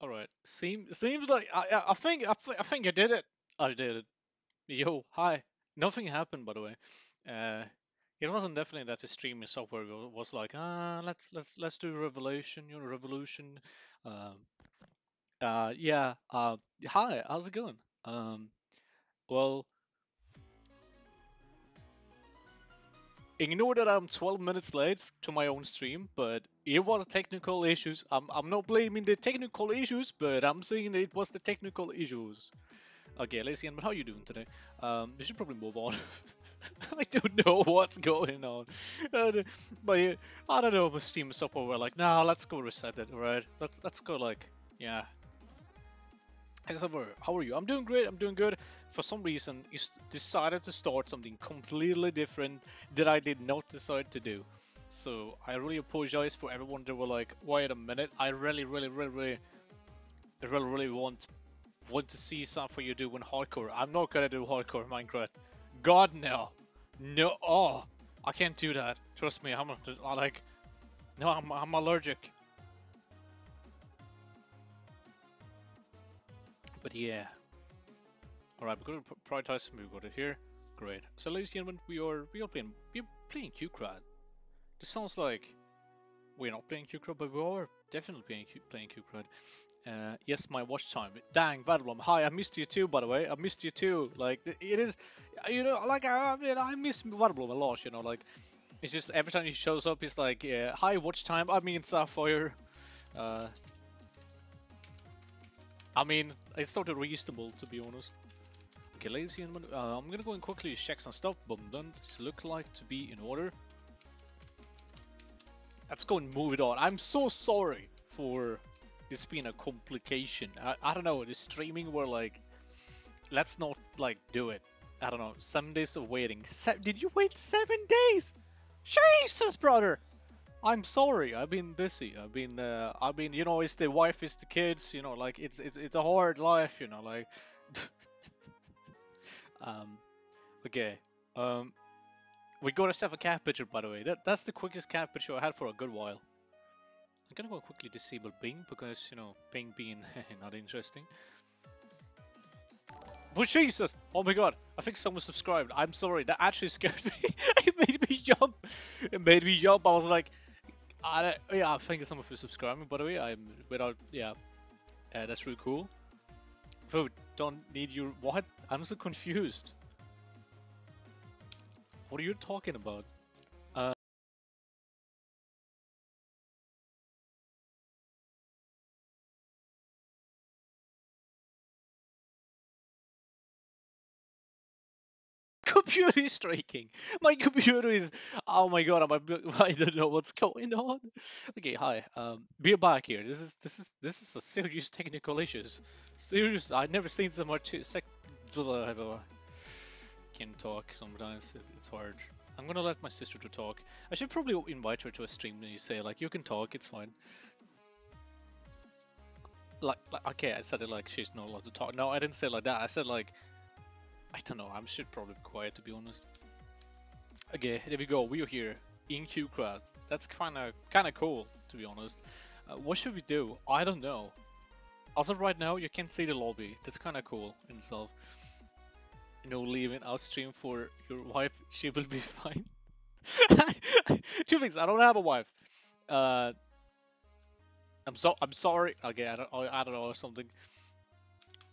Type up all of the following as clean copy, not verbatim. All right. Seems like I think I did it. I did it. Yo, hi. Nothing happened, by the way. It wasn't definitely that the streaming software was like, let's do Revolution, you know, Revolution. Hi, how's it going? Well, ignore that I'm 12 minutes late to my own stream, but it was technical issues. I'm not blaming the technical issues, but I'm saying it was the technical issues. Okay, Lacey, but how are you doing today? We should probably move on. I don't know what's going on. But I don't know, my Steam software were like, nah, let's go reset it, alright? Let's go like, yeah. Hey, software, how are you? I'm doing great, I'm doing good. For some reason, you decided to start something completely different that I did not decide to do. So, I really apologize for everyone that were like, wait a minute, I really want to see something you do in hardcore. I'm not gonna do hardcore Minecraft. God no, no! Oh, I can't do that. Trust me, I'm allergic. But yeah. All right, we're gonna prioritize. We got it here. Great. So, ladies and gentlemen, we are playing Cubecraft. This sounds like we're not playing Cubecraft, but we are definitely playing Cubecraft. Yes, my watch time. Dang, Vadblom. Hi, I missed you too, by the way. I missed you too. Like, it is, you know, like, I miss Vadblom a lot, you know, like, it's just every time he shows up, he's like, yeah, hi, watch time. I mean, Sapphire. I mean, it's not reasonable, to be honest. Okay, ladies and gentlemen, I'm gonna go and quickly check some stuff, but then it looks like to be in order. Let's go and move it on. I'm so sorry for... It's been a complication. I don't know, the streaming were like, let's not like do it. I don't know, 7 days of waiting. Did you wait 7 days? Jesus, brother! I'm sorry, I've been busy. I've been, you know, it's the wife, it's the kids, you know, like, it's a hard life, you know, like. Okay. We got ourselves a cat picture, by the way. That's the quickest cat picture I had for a good while. I'm gonna go quickly disable Bing because, you know, Bing being not interesting. But Jesus! Oh my god, I think someone subscribed. I'm sorry, that actually scared me. It made me jump. It made me jump. I was like, I think someone for subscribing, by the way. I'm without, yeah. That's really cool. Bro, don't need your, what? I'm so confused. What are you talking about? Computer is striking. My computer is. Oh my god! I don't know what's going on. Okay, hi. We're back here. This is a serious technical issues. Serious. I've never seen so much. Can talk sometimes. It's hard. I'm gonna let my sister to talk. I should probably invite her to a stream and you say like you can talk. It's fine. Like okay, I said it like she's not allowed to talk. No, I didn't say it like that. I said like. I don't know, I should probably be quiet to be honest. Okay, there we go, we are here in Cubecraft. That's kinda cool, to be honest. What should we do? I don't know. Also right now, you can see the lobby. That's kinda cool in itself. You know, leaving out stream for your wife, she will be fine. 2 things, I don't have a wife. I'm sorry. Okay, I don't know, or something.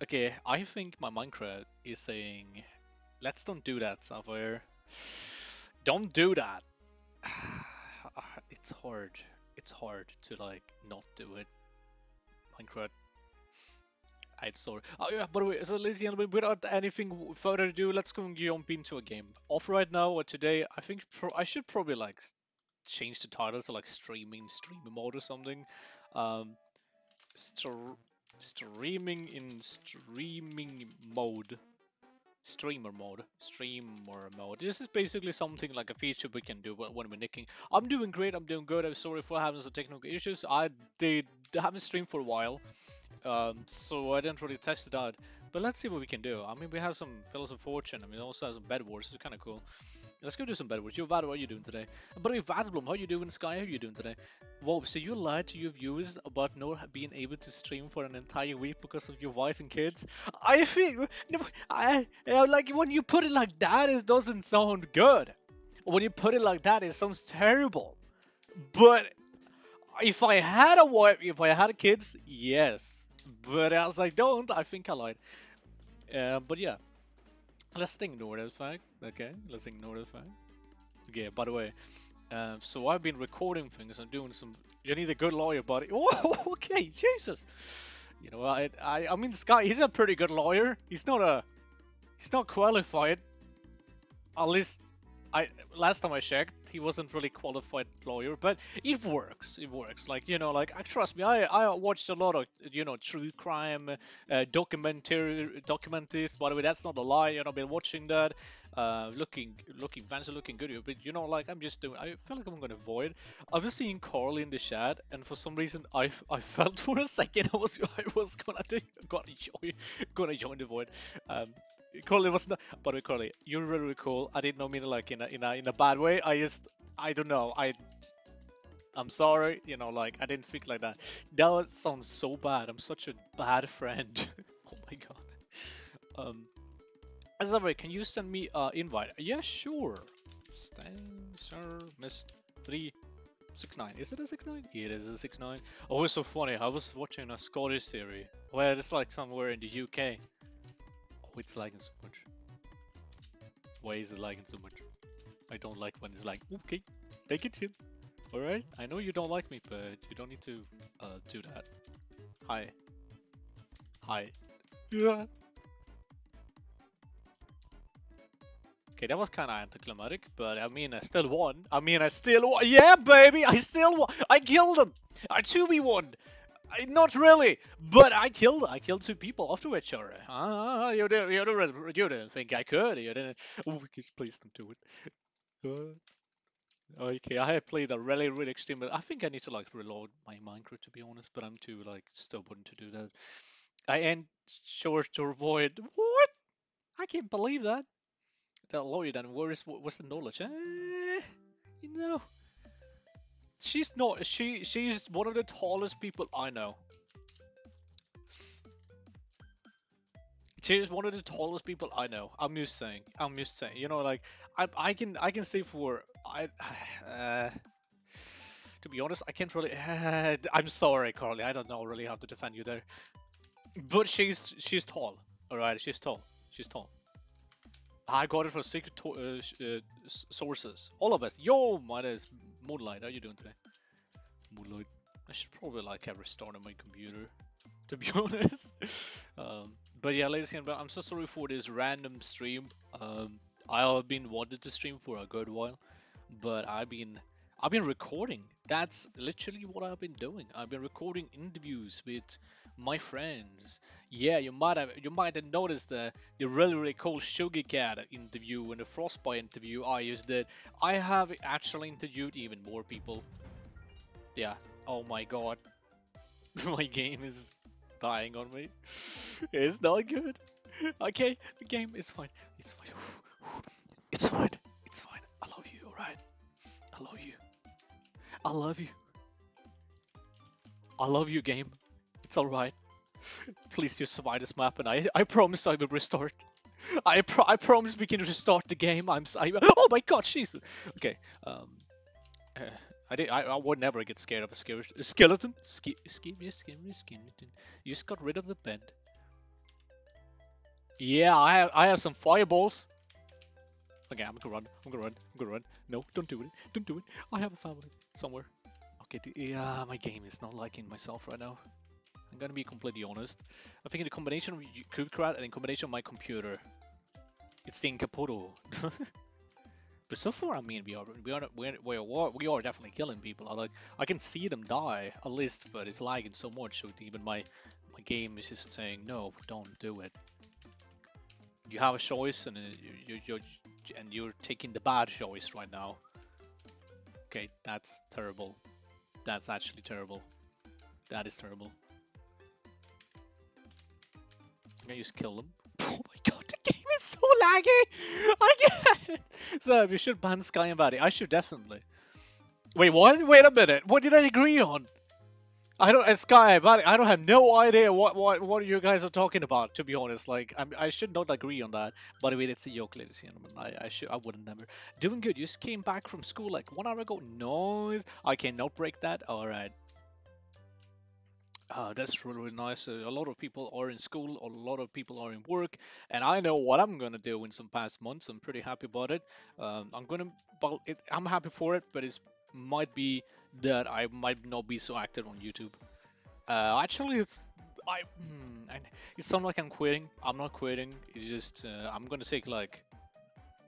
Okay, I think my Minecraft is saying, let's don't do that, Sapphire. Don't do that. It's hard. It's hard to like not do it. Minecraft. I'm sorry. Oh yeah, by the way, so ladies and gentlemen, without anything further ado, let's go and jump into a game. Off right now or today, I think I should probably like change the title to like streaming mode or something. Streamer mode. This is basically something like a feature we can do when we're nicking. I'm doing great, I'm doing good. I'm sorry for having some technical issues. I haven't streamed for a while, so I didn't really test it out. But let's see what we can do. I mean, we have some Pillars of Fortune. I mean, also have some Bed Wars. It's kind of cool. Let's go do some better words. Yo, Vad, what are you doing today? By the way, Vadblum, how are you doing? Sky, how are you doing today? Wow, so you lied to your viewers about not being able to stream for an entire week because of your wife and kids? I think... like, when you put it like that, it doesn't sound good. When you put it like that, it sounds terrible. But... if I had a wife, if I had kids, yes. But as I don't, I think I lied. But yeah. Let's ignore that fact. Okay, let's ignore that fact. Okay, by the way, so I've been recording things and doing some... You need a good lawyer, buddy. Oh, okay, Jesus. You know, I mean, this guy, he's a pretty good lawyer. He's not a... he's not qualified. At least... last time I checked, he wasn't really qualified lawyer, but it works. It works. Like, you know, like, trust me, I watched a lot of, you know, true crime documentaries. By the way, that's not a lie. You know, I've been watching that, looking fancy, looking good. But, you know, like, I'm just doing, I feel like I'm going to avoid. I was seeing Carly in the chat, and for some reason, I felt for a second I was gonna join the void. Carly was not, by the way, Carly, you're really cool. I did not mean it like in a bad way. I just, I don't know. I'm sorry, you know, like, I didn't think like that. That sounds so bad. I'm such a bad friend. Oh my god. Azabri, can you send me invite? Yeah, sure. Stancer Miss 369. Is it a 6-9? It is a 6-9. Oh, it's so funny. I was watching a Scottish series where it's like somewhere in the UK. It's lagging so much. Why is it lagging so much? I don't like when it's like, okay, take it, chill. Alright, I know you don't like me, but you don't need to do that. Hi. Hi. Yeah. Okay, that was kind of anticlimactic, but I mean, I still won. Yeah, baby, I still won. I killed him. I 2v1. Not really, but I killed two people after each other. You didn't think I could. You didn't. Oh, please don't do it. Okay, I have played a really, really extreme. I think I need to like reload my Minecraft, to be honest, but I'm too like stubborn to do that. I ain't sure to avoid. What? I can't believe that. That lawyer then, where's the knowledge? You know. She's not. She's one of the tallest people I know. She's one of the tallest people I know. I'm just saying. You know, like I can say for to be honest, I can't really. I'm sorry, Carly. I don't know really how to defend you there. But she's tall. All right, she's tall. I got it from secret sources. All of us. Yo, mine is Moonlight. How are you doing today? Moonlight. I should probably like have restarted my computer, to be honest. But yeah, ladies and gentlemen, I'm so sorry for this random stream. I've been wanted to stream for a good while, but I've been recording. That's literally what I've been doing. I've been recording interviews with my friends. Yeah, you might have noticed the really, really cool Sugar Cat interview and the Frostbite interview I used it. I have actually interviewed even more people. Yeah. Oh my god. My game is dying on me. It's not good. Okay, the game is fine. It's fine. It's fine. It's fine. I love you, alright? I love you. I love you. I love you, game. It's alright. Please just survive this map, and I promise I will restart. I promise we can restart the game. Oh my god, Jesus. Okay. I would never get scared of a skeleton. Skeleton. You just got rid of the bed. Yeah, I have some fireballs. Okay, I'm gonna run. No, don't do it. I have a family somewhere. Okay, yeah, my game is not liking myself right now. I'm gonna be completely honest. I think in the combination of Cubecraft and in combination of my computer, it's the Incapoto. But so far, I mean, we are definitely killing people. I can see them die at least, but it's lagging so much. So even my game is just saying no, don't do it. You have a choice, and you're taking the bad choice right now. Okay, that's terrible. That's actually terrible. That is terrible. I just kill them. Oh my god, game is so laggy. I get it. So we should ban Sky and Batty. I should definitely. Wait, what? Wait a minute. What did I agree on? I don't, Sky, but I don't have no idea what you guys are talking about. To be honest, like I should not agree on that. By the way, it's a yoke, ladies and gentlemen. I wouldn't never. Doing good. You just came back from school like 1 hour ago. Nice. I cannot break that. All right. That's really nice. A lot of people are in school. A lot of people are in work, and I know what I'm gonna do in some past months. I'm pretty happy about it. I'm happy for it, but it might be that I might not be so active on YouTube. Actually, it's not like I'm quitting. I'm not quitting. It's just I'm gonna take like,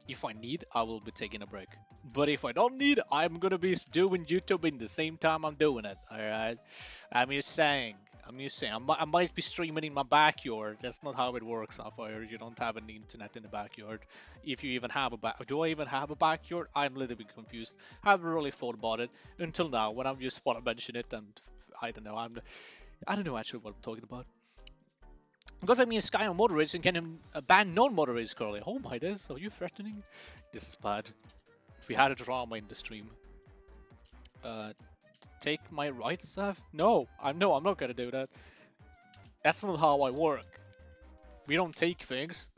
if I need, I will be taking a break. But if I don't need, I'm gonna be doing YouTube in the same time I'm doing it. All right. I'm just saying. I might be streaming in my backyard. That's not how it works, Sapphire. You don't have any internet in the backyard. If you even have a back, do I even have a backyard? I'm a little bit confused. I haven't really thought about it until now. When I'm just want to mention it, and I don't know. I don't know actually what I'm talking about. God let me a Sky on moderates and can him ban non-moderates, Curly. Oh my days, are you threatening? This is bad. We had a drama in the stream. Take my rights, Sav? No, I'm not gonna do that. That's not how I work. We don't take things.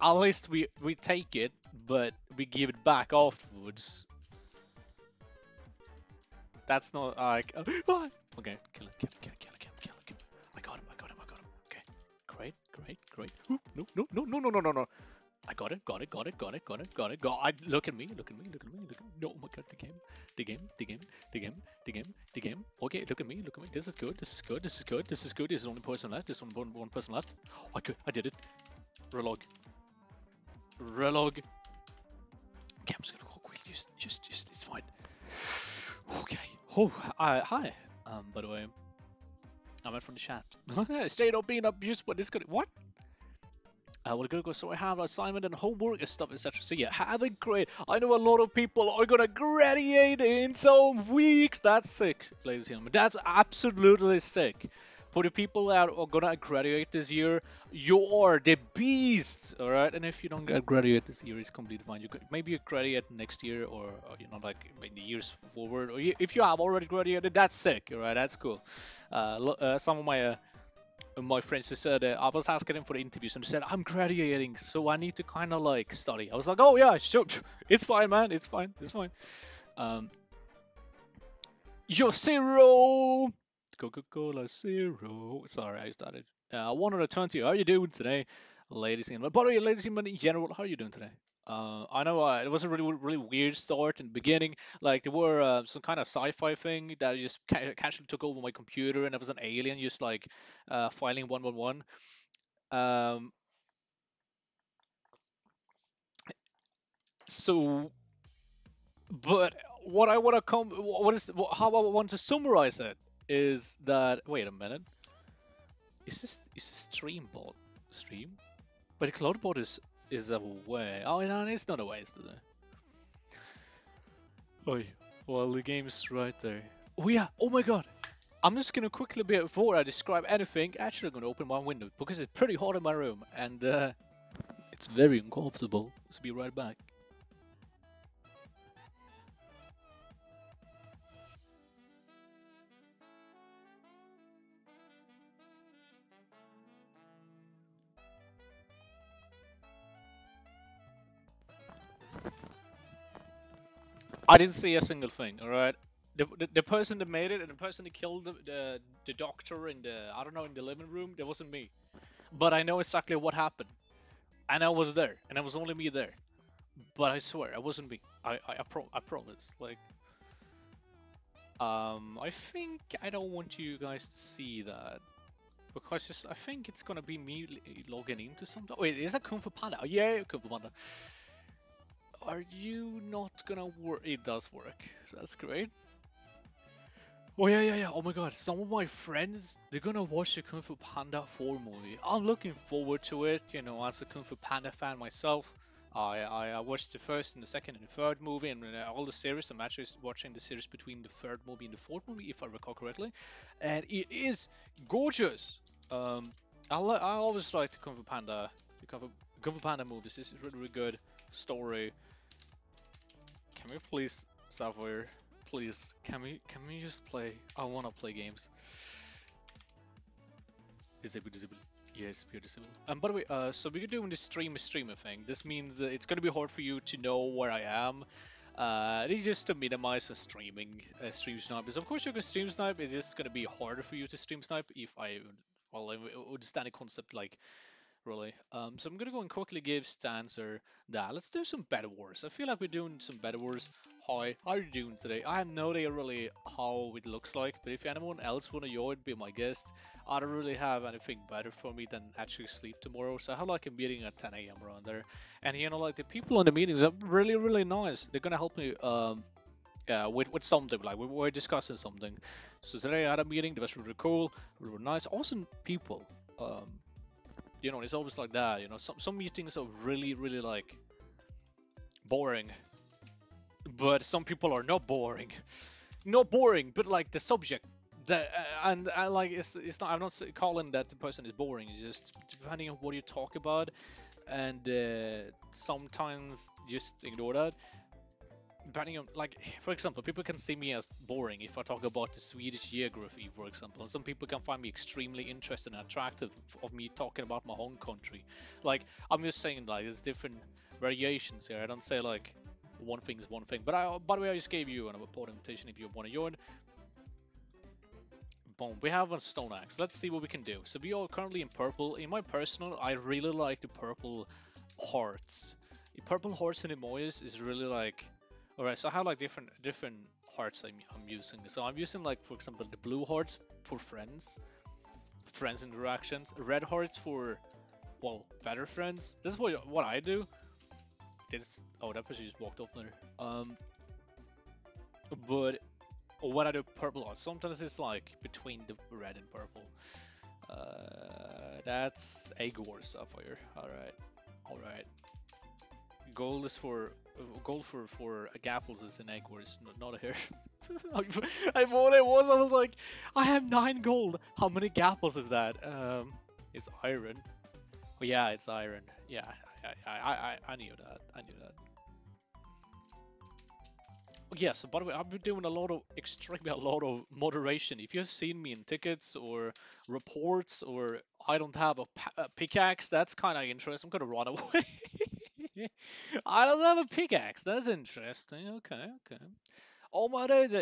At least we take it, but we give it back afterwards. That's not like okay, kill him. I got him. Okay, great. Ooh, no. I got it. Look at me. No, oh my god, the game. Okay, look at me. This is good. There's only person left. There's only one person left. Oh, I did it. Relog. Okay, I'm just gonna go quick. Just, it's fine. Okay. Oh, hi. By the way, I went from the chat. Stayed up being abused, but this could. What? We're gonna go, so I have assignment and homework and stuff, etc. So yeah, have a great. I know a lot of people are gonna graduate in some weeks. That's sick, ladies and gentlemen. That's absolutely sick. For the people that are gonna graduate this year, you are the beasts, all right? And if you don't graduate this year, it's completely fine. You could, maybe you graduate next year, or you know, like in the years forward. Or you, if you have already graduated, that's sick, all right? That's cool. Some of my friends just said, I was asking him for the interviews and said, I'm graduating, so I need to kind of like study. I was like, oh yeah, sure, it's fine, man, it's fine. You're zero, Coca-Cola zero. Sorry, I started. 1 out of 20. How are you doing today, ladies and gentlemen? By the way, ladies and gentlemen in general, how are you doing today? I know it was a really weird start in the beginning. Like there were some kind of sci-fi thing that just casually took over my computer, and it was an alien just like filing 111. So, but what I want to how I want to summarize it is that wait a minute, is this stream bot stream? But the cloud bot is away. Oh no, it's not away, it's today. Oi, well the game's right there. Oh yeah, oh my god. I'm just gonna quickly, before I describe anything, actually I'm gonna open my window because it's pretty hot in my room and it's very uncomfortable. Let's be right back. I didn't see a single thing, all right? The person that made it and the person that killed the doctor in the, I don't know, in the living room, that wasn't me. But I know exactly what happened. And I was there, and it was only me there. But I swear, it wasn't me. I promise, like. I think I don't want you guys to see that. Because it's, I think it's gonna be me logging into something. Wait, is that Kung Fu Panda? Oh, yeah, Kung Fu Panda. Are you not gonna work? It does work. That's great. Oh yeah. Oh my god, some of my friends, they're gonna watch the Kung Fu Panda 4 movie. I'm looking forward to it, you know, as a Kung Fu Panda fan myself. I watched the first and the second and the third movie and all the series. I'm actually watching the series between the third movie and the fourth movie, if I recall correctly. And it is gorgeous. I always like to cover Panda. Cover Panda movies. This is really, really good story. Can we please, Sapphire? Please, can we just play? I wanna play games. Disable, disable. Yes, pure disable. By the way, so we're doing this streamer thing. This means it's gonna be hard for you to know where I am. It's just to minimize the stream snipe. Because of course you can stream snipe. It's just gonna be harder for you to stream snipe if I, well, understand the concept like. Really. So I'm gonna go and quickly give Stancer that. Let's do some Bed Wars. I feel like we're doing some Bed Wars. Hi, how are you doing today? I have no idea really how it looks like, but if anyone else wanna join, be my guest. I don't really have anything better for me than actually sleep tomorrow, so I have like a meeting at 10 a.m. around there. And you know, like the people in the meetings are really, really nice. They're gonna help me with something, like we're discussing something. So today I had a meeting, that was really cool, really nice, awesome people. You know, it's always like that, you know, some meetings are really, really, like, boring. But some people are not boring. Not boring, but, like, the subject. And, like, it's not, I'm not calling that the person is boring. It's just depending on what you talk about. And sometimes just ignore that. Depending on, like, for example, people can see me as boring if I talk about the Swedish geography, for example. And some people can find me extremely interesting and attractive of me talking about my home country. Like, I'm just saying, like, there's different variations here. I don't say, like, one thing is one thing. But I, by the way, I just gave you an important invitation if you want to join. Boom, we have a stone axe. Let's see what we can do. So we are currently in purple. In my personal, I really like the purple hearts. The purple hearts in Emois is really, like... Alright, so I have like different hearts I'm using. So I'm using like, for example, the blue hearts for friends interactions, red hearts for, well, better friends. This is what I do. This, oh, that person just walked off there. But when I do purple hearts, sometimes it's like between the red and purple. That's Agor Sapphire. Alright, alright. Gold is for gapples is an egg wars, not a hair. I thought it was. I was like, I have 9 gold. How many gapples is that? It's iron. Oh yeah, it's iron. Yeah, I knew that. I knew that. Yeah. So by the way, I've been doing a lot of moderation. If you've seen me in tickets or reports or I don't have a pickaxe, that's kind of interesting. I'm gonna run away. I don't have a pickaxe. That's interesting. Okay, okay. Oh my God,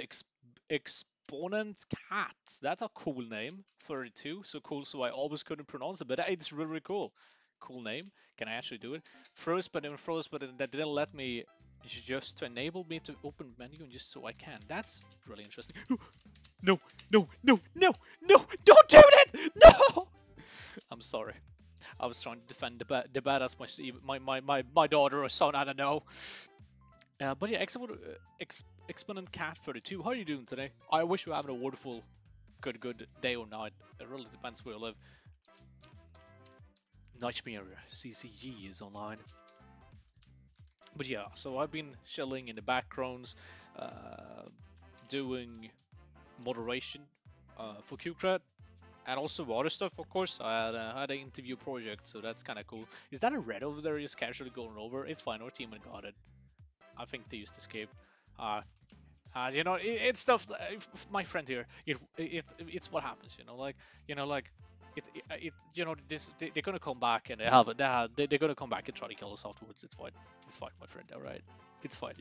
Exponent Cat. That's a cool name. 32. So cool. So I always couldn't pronounce it, but it's really, really cool. Cool name. Can I actually do it? Froze, but that didn't let me. Just to enable me to open menu and just so I can. That's really interesting. No, no, no, no, no! Don't do that! No! I'm sorry. I was trying to defend the badass my daughter or son, I don't know. But yeah, Exponent Cat 32. How are you doing today? I wish you were having a wonderful, good day or night. It really depends where you live. Nightmare CCG is online. But yeah, so I've been chilling in the backgrounds, doing moderation for Cubecraft. And also other stuff, of course. I had an interview project, so that's kind of cool. Is that a red over there just casually going over? It's fine, our team got it. I think they used escape. You know, it's stuff. My friend here, it's what happens. They're gonna come back and they have it. They're gonna come back and try to kill us afterwards. It's fine. It's fine, my friend. All right, it's fine.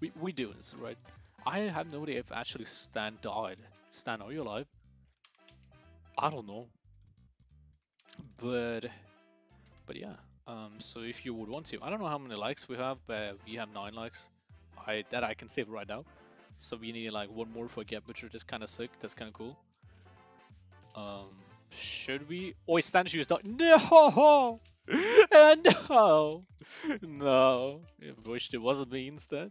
We do this, right? I have no idea if actually Stan died. Stan, are you alive? I don't know, but yeah, so if you would want to, I don't know how many likes we have, but we have 9 likes that I can save right now, so we need like 1 more for get butcher. That's kind of sick, that's kind of cool. Should we, oh Stan's used up, no, no, no, I wished it wasn't me instead.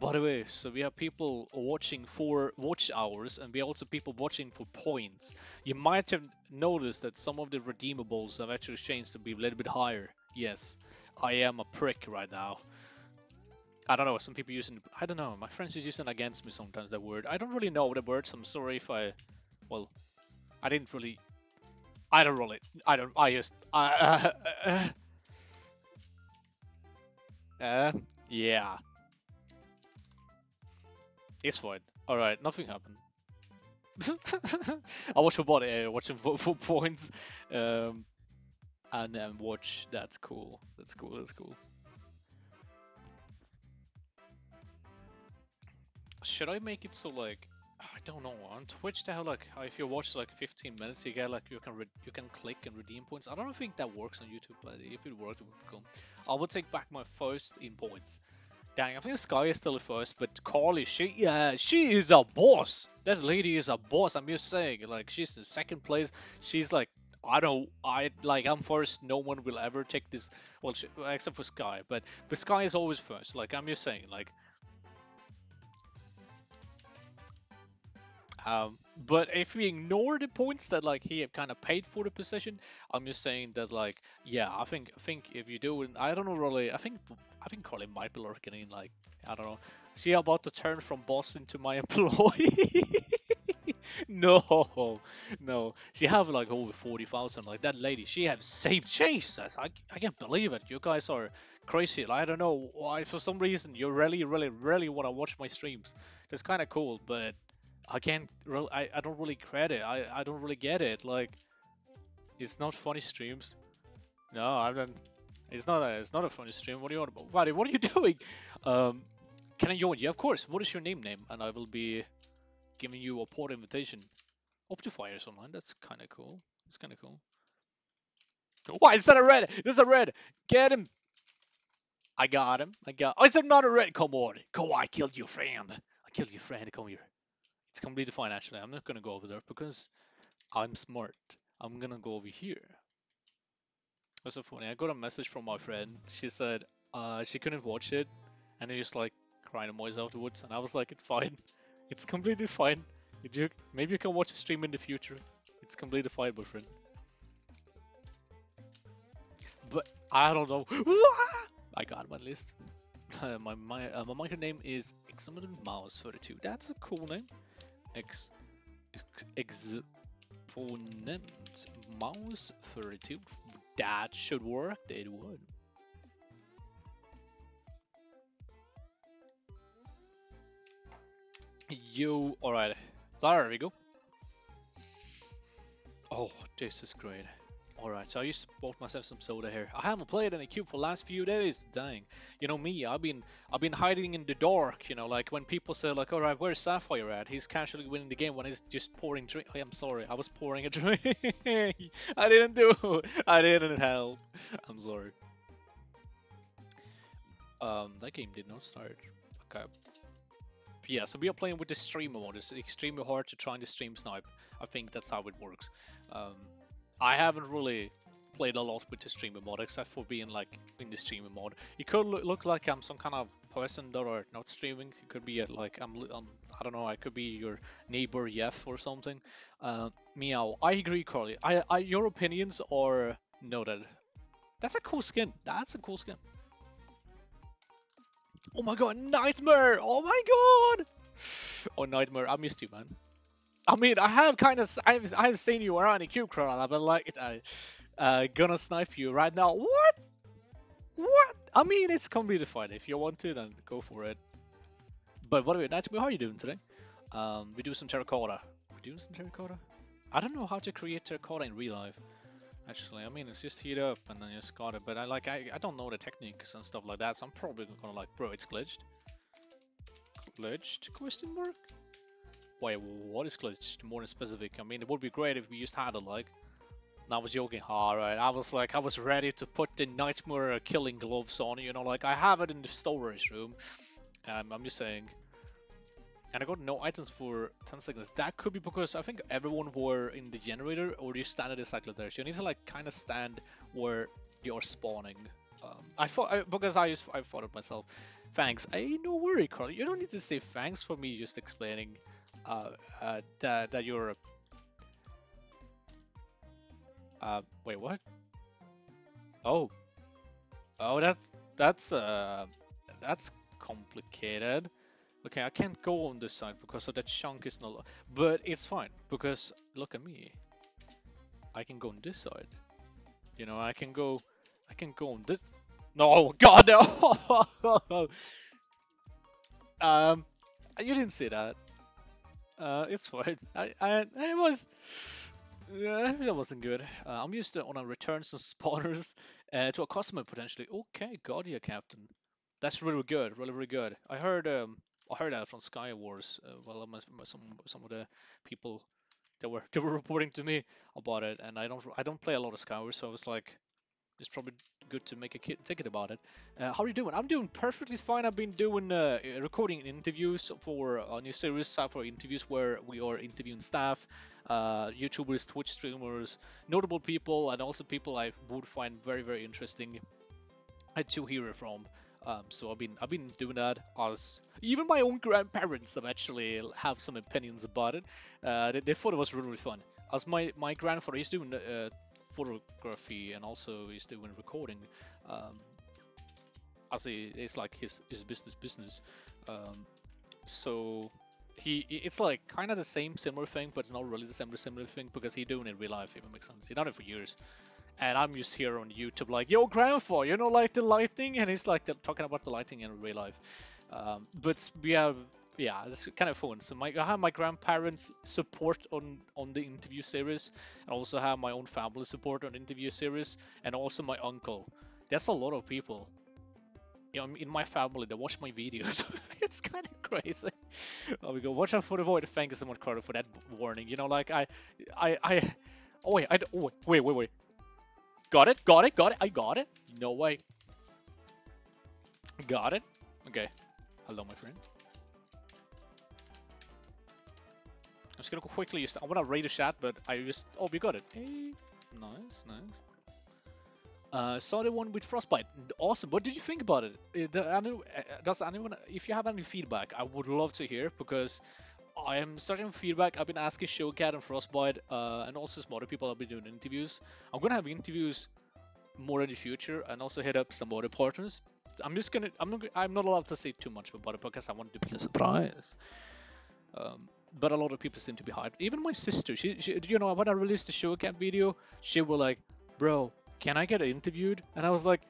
By the way, so we have people watching for watch hours and we also people watching for points. You might have noticed that some of the redeemables have actually changed to be a little bit higher. Yes, I am a prick right now. I don't know, some people using, I don't know, my friends is using against me sometimes that word. I don't really know the words, I'm sorry if I, well, I didn't really I don't roll it. Yeah. It's fine. Alright, nothing happened. I watch about watching for points. And then watch. That's cool. That's cool. That's cool. Should I make it so like, I don't know, on Twitch they have like, if you watch like 15 minutes you get like, you can click and redeem points. I don't think that works on YouTube, but if it worked it would come. I would take back my first in points. Dang, I think Sky is still the first, but Carly, she is a boss. That lady is a boss. I'm just saying, like, she's in second place. She's like, I'm first. No one will ever take this. Well, except for Sky, but Sky is always first. Like, I'm just saying, like. But if we ignore the points that like he have kind of paid for the position, I'm just saying that like, yeah, I think if you do it, I don't know really. I think Carly might be lurking in, like, I don't know. She about to turn from boss into my employee. No. She have like over 40,000. Like that lady, she have saved. Jesus, I can't believe it. You guys are crazy. Like, I don't know why. For some reason, you really want to watch my streams. It's kind of cool, but. I don't really credit. I don't really get it. Like, it's not funny streams. No, I don't. It's not a funny stream. What do you want about? Buddy, what are you doing? Can I join you? Of course. What is your name? And I will be giving you a port invitation. Optifiers online. That's kind of cool. It's kind of cool. Why is that a red? There's a red. Get him. I got him. Oh, it's another red. Come on. Go. I killed your friend. Come here. It's completely fine, actually. I'm not gonna go over there because I'm smart. I'm gonna go over here. That's so funny. I got a message from my friend. She said she couldn't watch it, and then just like crying noise afterwards. And I was like, it's fine. It's completely fine. Maybe you can watch a stream in the future. It's completely fine, my friend. But I don't know. I got my list. My name is Exponent Mouse 32. That's a cool name. Exponent Mouse 32. That should work. It would. Alright. There we go. Oh, this is great. Alright, so I just bought myself some soda here. I haven't played any cube for the last few days. Dang. You know me, I've been hiding in the dark, you know, like when people say like, alright, where's Sapphire at? He's casually winning the game when he's just pouring drink. I'm sorry, I was pouring a drink. I didn't help. I'm sorry. That game did not start. Okay. Yeah, so we are playing with the streamer mode. It's extremely hard to try and stream snipe. I think that's how it works. I haven't really played a lot with the streamer mod, except for being like in the streamer mod. It could look like I'm some kind of person that are not streaming. It could be like I don't know. I could be your neighbor Jeff or something. Meow. I agree, Carly. Your opinions are noted. That's a cool skin. Oh my god, Nightmare! Oh my god! Oh Nightmare, I missed you, man. I mean, I have seen you around in Cubecraft. I've been like, gonna snipe you right now. What? I mean, it's completely fine. If you want to, then go for it. But by the way, Nightmare, how are you doing today? We do some terracotta. I don't know how to create terracotta in real life. Actually, I mean, it's just heat up and then just got it. But I don't know the techniques and stuff like that. So I'm probably gonna like, bro, it's glitched. Glitched? Question mark? Wait, what is glitched? More than specific. I mean, it would be great if we just had it, like. And I was joking. Alright, I was ready to put the Nightmare killing gloves on, you know, like, I have it in the storage room. I'm just saying. And I got no items for 10 seconds. That could be because I think everyone were in the generator or you stand at the cycle there. So you need to, like, kind of stand where you're spawning. I thought of myself. Thanks. Hey, no worry, Carl. You don't need to say thanks for me just explaining. That you're wait, what? Oh, that's complicated. Okay, I can't go on this side because of that chunk is not, but it's fine because look at me. I can go on this side. You know, I can go on this. No, God, no. You didn't see that. It's fine. That wasn't good. I'm used to it when I return some spawners to a customer potentially. Okay, got you, Captain. That's really good, really, really good. I heard that from Sky Wars. Well, some of the people that were reporting to me about it, and I don't play a lot of Sky Wars, so I was like, it's probably good to make a ticket about it. How are you doing? I'm doing perfectly fine. I've been doing recording interviews for a new series, Sapphire Interviews, where we are interviewing staff, YouTubers, Twitch streamers, notable people, and also people I would find very, very interesting to hear from. So I've been doing that. Even my own grandparents have actually have some opinions about it. They thought it was really, really fun. As my grandfather, he's doing photography and also he's doing recording. As it's like his business. So it's like kind of the same similar thing, but not really the similar thing because he's doing it in real life. If it makes sense, he's done it for years. And I'm just here on YouTube like, yo, grandpa, you know, like the lighting? And he's like talking about the lighting in real life. But we have, yeah, that's kind of fun. So I have my grandparents' support on the interview series. I also have my own family support on the interview series. And also my uncle. That's a lot of people. You know, in my family, they watch my videos. It's kind of crazy. Oh, we go, watch out for the void. Thank you so much, Carter, for that warning. You know, like, wait. Got it. I got it. No way. Got it. Okay. Hello, my friend. I'm just gonna quickly use. I wanna raid a chat, but I just. Oh, we got it. Hey. Nice, nice. Saw the one with Frostbite. Awesome. What did you think about it? Does anyone. If you have any feedback, I would love to hear because. I am starting feedback. I've been asking Showcat and Frostbite and also some other people I've been doing interviews. I'm going to have interviews more in the future and also hit up some other partners. I'm not allowed to say too much about it because I want to be a surprise. But a lot of people seem to be hyped. Even my sister, she you know, when I released the Showcat video, she was like, bro, can I get interviewed? And I was like,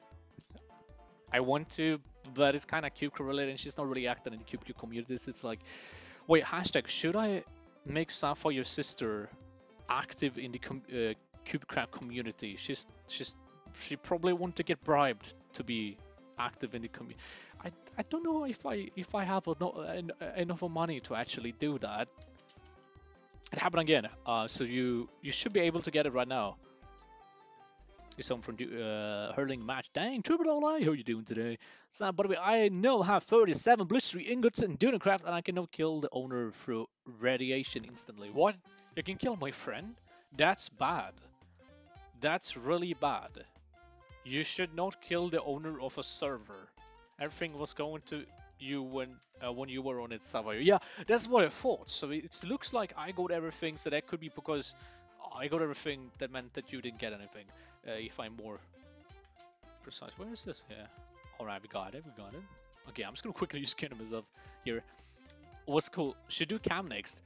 I want to, but it's kind of Cubecraft related and she's not really active in the Cubecraft communities. It's like, wait, hashtag, should I make Sapphire, your sister, active in the Cubecraft community? She probably wants to get bribed to be active in the community. I don't know if I have enough money to actually do that. It happened again. So you should be able to get it right now. It's someone from Hurling Match. Dang, $2, how are you doing today? So, by the way, I now have 37 blistery ingots in Dunecraft, and I can now kill the owner through radiation instantly. What? You can kill my friend? That's bad. That's really bad. You should not kill the owner of a server. Everything was going to you when you were on it, Sapphire. Yeah, that's what I thought. So it looks like I got everything, so that could be because I got everything that meant that you didn't get anything. If I'm more precise, where is this? Yeah. Alright, we got it. Okay, I'm just gonna quickly use cannabis up here. What's cool? Should do cam next.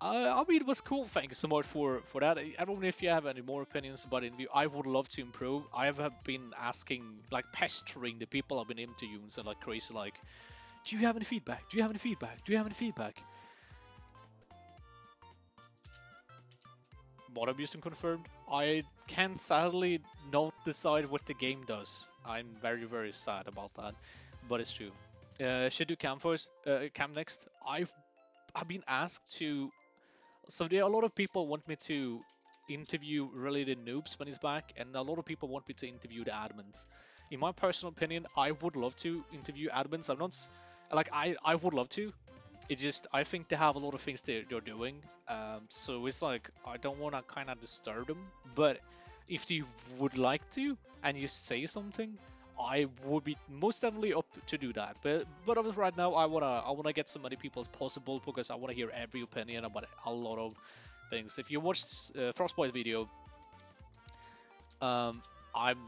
I mean, it was cool. Thank you so much for that. I don't know if you have any more opinions about it. I would love to improve. I have been asking, like, pestering the people I've been interviewing, so like crazy, like, do you have any feedback? Do you have any feedback? Do you have any feedback? Mod abuse confirmed. I can sadly not decide what the game does. I'm very, very sad about that, but it's true. Should do cam first. Cam next. I've been asked to. So there are a lot of people want me to interview related noobs when he's back, and a lot of people want me to interview the admins. In my personal opinion, I would love to interview admins. I'm not like I would love to. It's just, I think they have a lot of things they're doing, so it's like, I don't want to kind of disturb them, but if you would like to, and you say something, I would be most definitely up to do that, but right now, I wanna get so many people as possible, because I wanna hear every opinion about a lot of things. If you watched Frostbite's video, I'm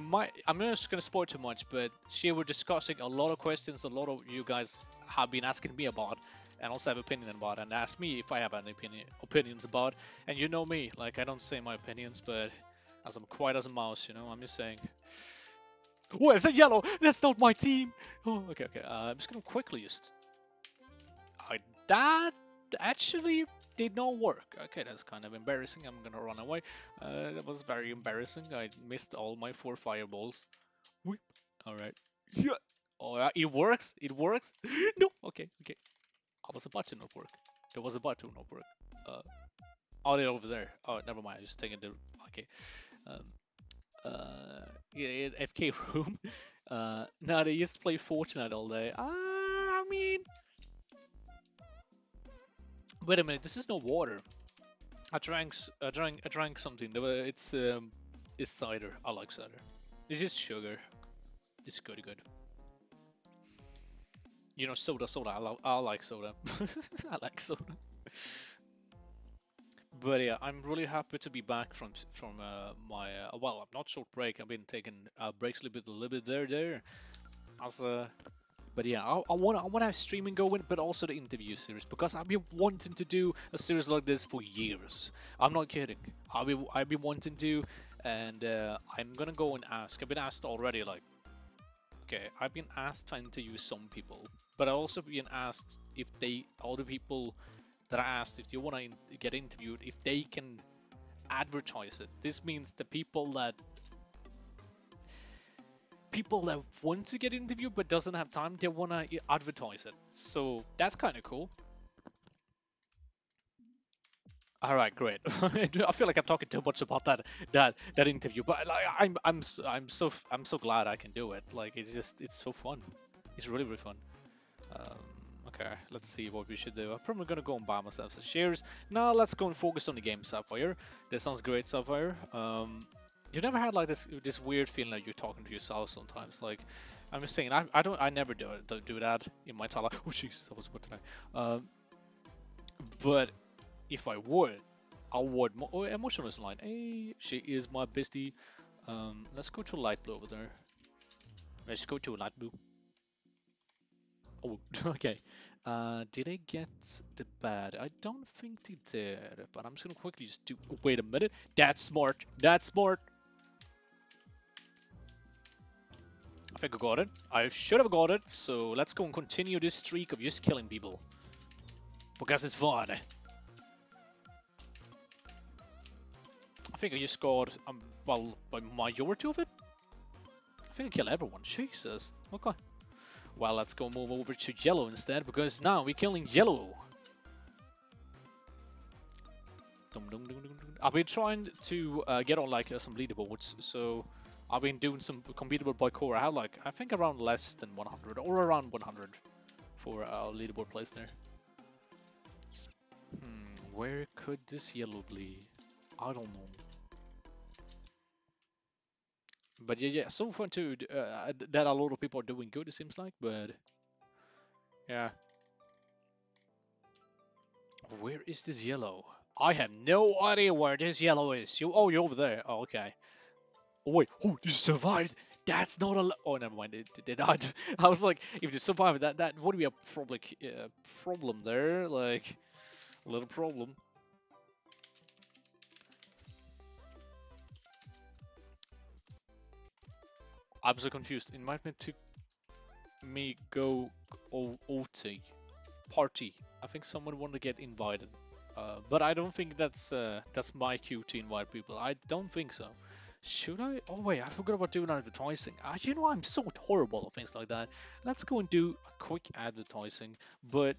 not just gonna spoil too much, but she was discussing a lot of questions a lot of you guys have been asking me about, and also have opinion about, and ask me if I have any opinions about. And you know me, like I don't say my opinions, but as I'm quiet as a mouse, you know, I'm just saying. Oh, it's a yellow. That's not my team. Oh, okay. I'm just gonna quickly just. That actually did not work. Okay, that's kind of embarrassing. I'm gonna run away. That was very embarrassing. I missed all my 4 fireballs. Whoop. All right. Yeah. Oh, it works. It works. No. Okay. I was about to not work. It was about to not work. Oh, they're over there. Oh, never mind. I just taking the. Okay. Yeah, FK room. No, they used to play Fortnite all day. I mean. Wait a minute, this is not water. I drank something. It's cider. I like cider. This is sugar. It's good. You know, soda. I like soda. I like soda. But yeah, I'm really happy to be back from my well, I'm not short break. I've been taking breaks a little bit there. But yeah, I want to have streaming going, but also the interview series, because I've been wanting to do a series like this for years. I'm not kidding. I've been wanting to, and I'm gonna go and ask. I've been asked already. Like, okay, I've been asked to interview some people, but I also been asked if all the people that I asked if you want to get interviewed, if they can advertise it. This means the people that want to get interviewed but doesn't have time, they want to advertise it. So that's kind of cool. All right, great. I feel like I'm talking too much about that interview, but like, I'm so glad I can do it. Like, it's so fun. It's really fun. Okay, let's see what we should do. I'm probably gonna go and buy myself some shares. Now let's go and focus on the game, Sapphire. That sounds great, Sapphire. You never had like this weird feeling that you're talking to yourself sometimes? Like, I'm just saying, I never do that in my time. Like, oh Jesus, I was about to die. But if I would. Oh, emotional is line. Hey, she is my bestie. Let's go to light blue over there. Let's go to light blue. Oh, okay. Did I get the bad? I don't think they did, but I'm just gonna quickly just do. Oh, wait a minute. That's smart. I think I got it. I should have got it. So let's go and continue this streak of just killing people, because it's fun. I think I just scored, well, by majority of it. I think I killed everyone. Jesus. Okay. Well, let's go move over to yellow instead, because now we're killing yellow. I've been trying to get on like some leaderboards, so I've been doing some computable by core. I have like, I think around less than 100 or around 100 for our leaderboard place there. Where could this yellow be? I don't know. But yeah, so fun too, that a lot of people are doing good, it seems like, but yeah. Where is this yellow? I have no idea where this yellow is. You're over there. Oh, okay. Oh, wait. Oh, you survived. That's not a... Oh, never mind. They died. I was like, if they survived, that would be a problem there. Like, a little problem. I'm so confused. Invite me to me go OT party. I think someone wanted to get invited, but I don't think that's my cue to invite people. I don't think so. Should I? Oh wait, I forgot about doing advertising. You know, I'm so horrible at things like that. Let's go and do a quick advertising, but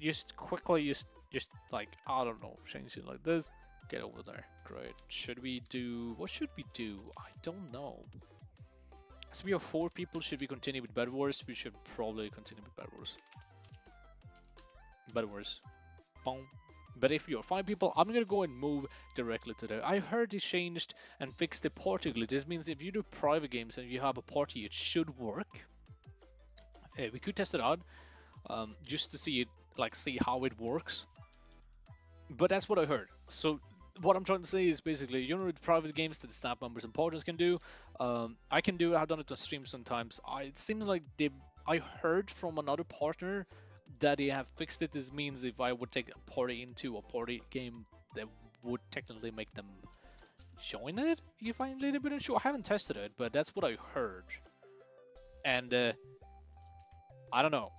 just quickly, just like, I don't know, change it like this. Get over there. Great. Should we do... What should we do? I don't know. As we have 4 people, should we continue with Bed Wars? We should probably continue with Bed Wars. Bed Wars. Boom. But if you are 5 people, I'm gonna go and move directly to there. I've heard they changed and fixed the party glitch. This means if you do private games and you have a party, it should work. Hey, we could test it out. Just to see it, like, see how it works. But that's what I heard. So what I'm trying to say is basically, you know, with private games that staff members and partners can do, I can do. I've done it on stream sometimes. It seems like they I heard from another partner that they have fixed it. This means if I would take a party into a party game, that would technically make them join it, if I'm a little bit unsure. I haven't tested it, but that's what I heard. And I don't know.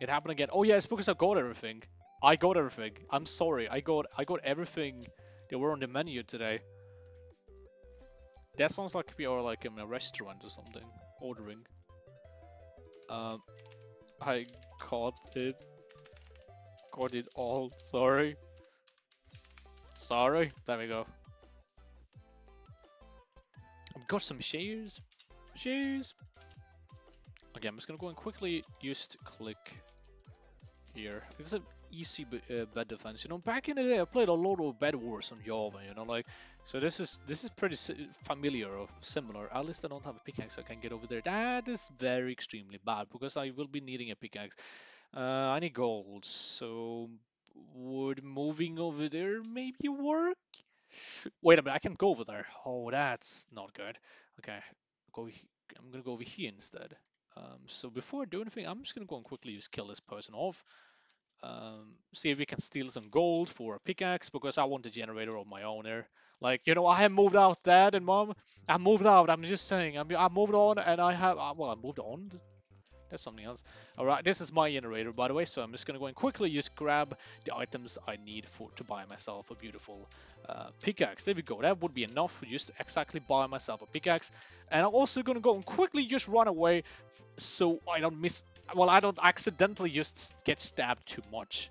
It happened again. Oh yeah, it's because I got everything. I got everything. I'm sorry. I got everything that were on the menu today. That sounds like we are like in a restaurant or something, ordering. I got it all. Sorry. There we go. I've got some shoes. Okay, I'm just gonna go and quickly just click here. This is an easy bed defense. You know, back in the day, I played a lot of Bed Wars on Java. You know, like, so this is pretty familiar or similar. At least I don't have a pickaxe. I can get over there. That is very extremely bad because I will be needing a pickaxe. I need gold, so would moving over there maybe work? Wait a minute, I can't go over there. Oh, that's not good. Okay, I'm gonna go over here instead. So before I do anything, I'm just gonna go and quickly just kill this person off. See if we can steal some gold for a pickaxe, because I want a generator of my own here. Like, you know, I have moved out, Dad and Mom. I moved out. I'm just saying. I moved on, and I have. Well, I moved on. That's something else. All right, this is my generator, by the way. So I'm just gonna go and quickly just grab the items I need to buy myself a beautiful pickaxe. There we go. That would be enough for just exactly buy myself a pickaxe. And I'm also gonna go and quickly just run away, so I don't miss. Well, I don't accidentally just get stabbed too much.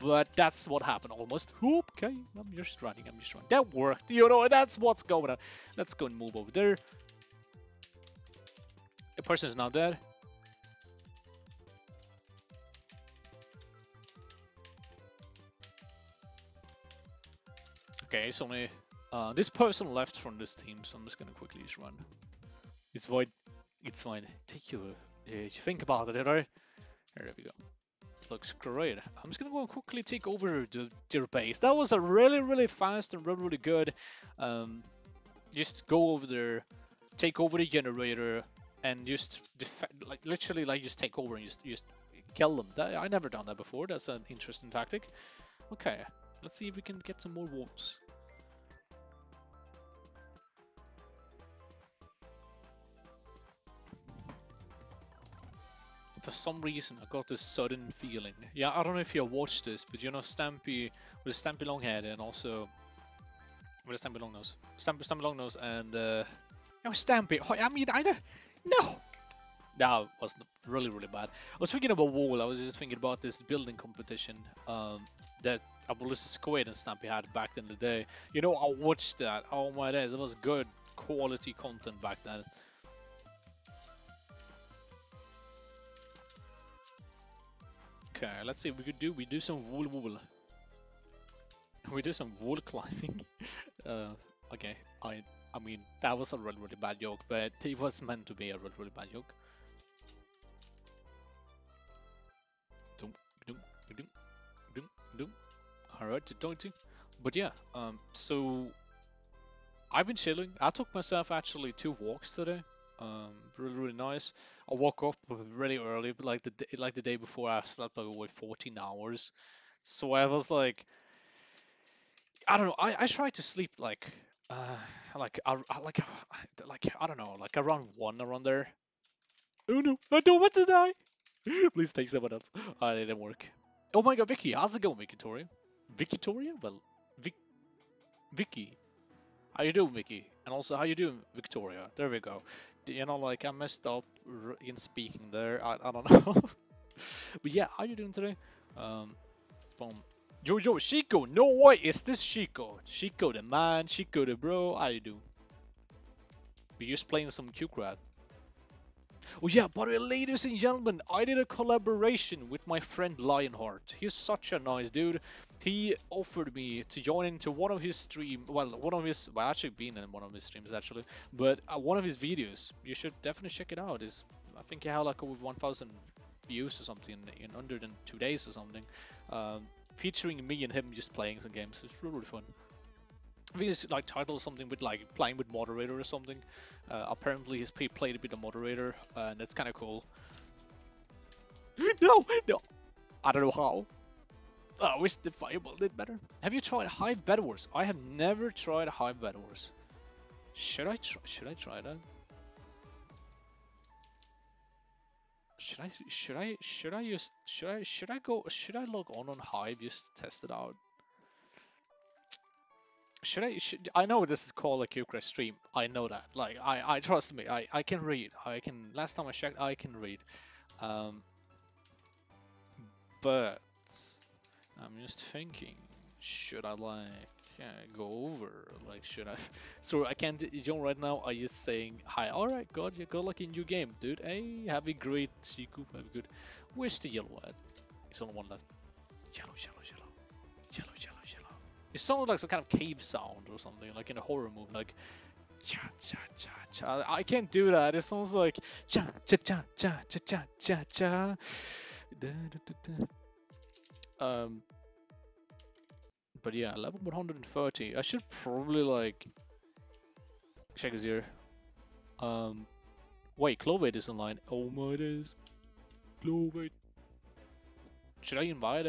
But that's what happened almost. Okay, I'm just running. That worked. You know, that's what's going on. Let's go and move over there. The person is now dead. Okay, it's only this person left from this team, so I'm just gonna quickly just run. It's void. It's fine. Take your think about it, right? There we go. Looks great. I'm just gonna go and quickly take over their base. That was a really, really fast and really, really good. Just go over there, take over the generator, and just like literally, like just take over and just kill them. That, I never done that before. That's an interesting tactic. Okay, let's see if we can get some more walls. For some reason, I got this sudden feeling. Yeah, I don't know if you watched this, but you know Stampy with Stampy Longhead and also with Stampy Longnose, Stampy Longnose, and oh, Stampy. Oh, I mean, no, that was really, really bad. I was thinking about wall. I was just thinking about this building competition that Abolition Squid and Stampy had back in the day. You know, I watched that. Oh my days, it was good quality content back then. Okay, let's see if we could do. We do some wall climbing. Okay, I mean that was a really, really bad joke, but it was meant to be a really, really bad joke. Alright, but yeah. So I've been chilling. I took myself actually 2 walks today. Really, really nice. I woke up really early, but like the day before, I slept like over 14 hours. So I was like, I don't know. I tried to sleep like I don't know, like around 1 around there. Oh no, I don't want to die. Please take someone else. It didn't work. Oh my God, Vicky, how's it going, Victoria? Victoria? Well, Vicky, how you doing, Vicky? And also, how you doing, Victoria? There we go. You know, like I messed up in speaking there. I don't know. But yeah, how you doing today? Boom. Yo, Chico. No way. Is this Chico? Chico the man. Chico the bro. How you doing? We just playing some Cubecraft. Oh yeah, by the way, ladies and gentlemen, I did a collaboration with my friend Lionheart. He's such a nice dude. He offered me to join into one of his streams. Well, I've actually been in one of his streams actually, but one of his videos. You should definitely check it out. Is I think he had like over 1,000 views or something in under than 2 days or something, featuring me and him just playing some games. It's really, really fun. I think it's like titled something with like playing with moderator or something. Apparently he's played a bit of moderator, and that's kind of cool. No, I don't know how. I wish the Fireball did better. Have you tried Hive Bed Wars? I have never tried Hive Bed Wars. Should I try that? Should I log on Hive just to test it out? I know this is called a Cubecraft stream. I know that. Like I trust me. I can read. Last time I checked, I can read. But I'm just thinking, should I like go over? Like should I? So I can't join right now. Are you saying hi? All right, God, you good luck in your game, dude. Hey, have a great Coop. Have a good. Where's the yellow at? It's on one left. Yellow. It sounds like some kind of cave sound or something, like in a horror movie, like cha cha cha cha. I can't do that. It sounds like cha cha cha cha cha cha cha cha. Da, da, da, da. But yeah, level 130. I should probably like check his ear. Wait, Clovate is online. Oh my days, Clovate. Should I invite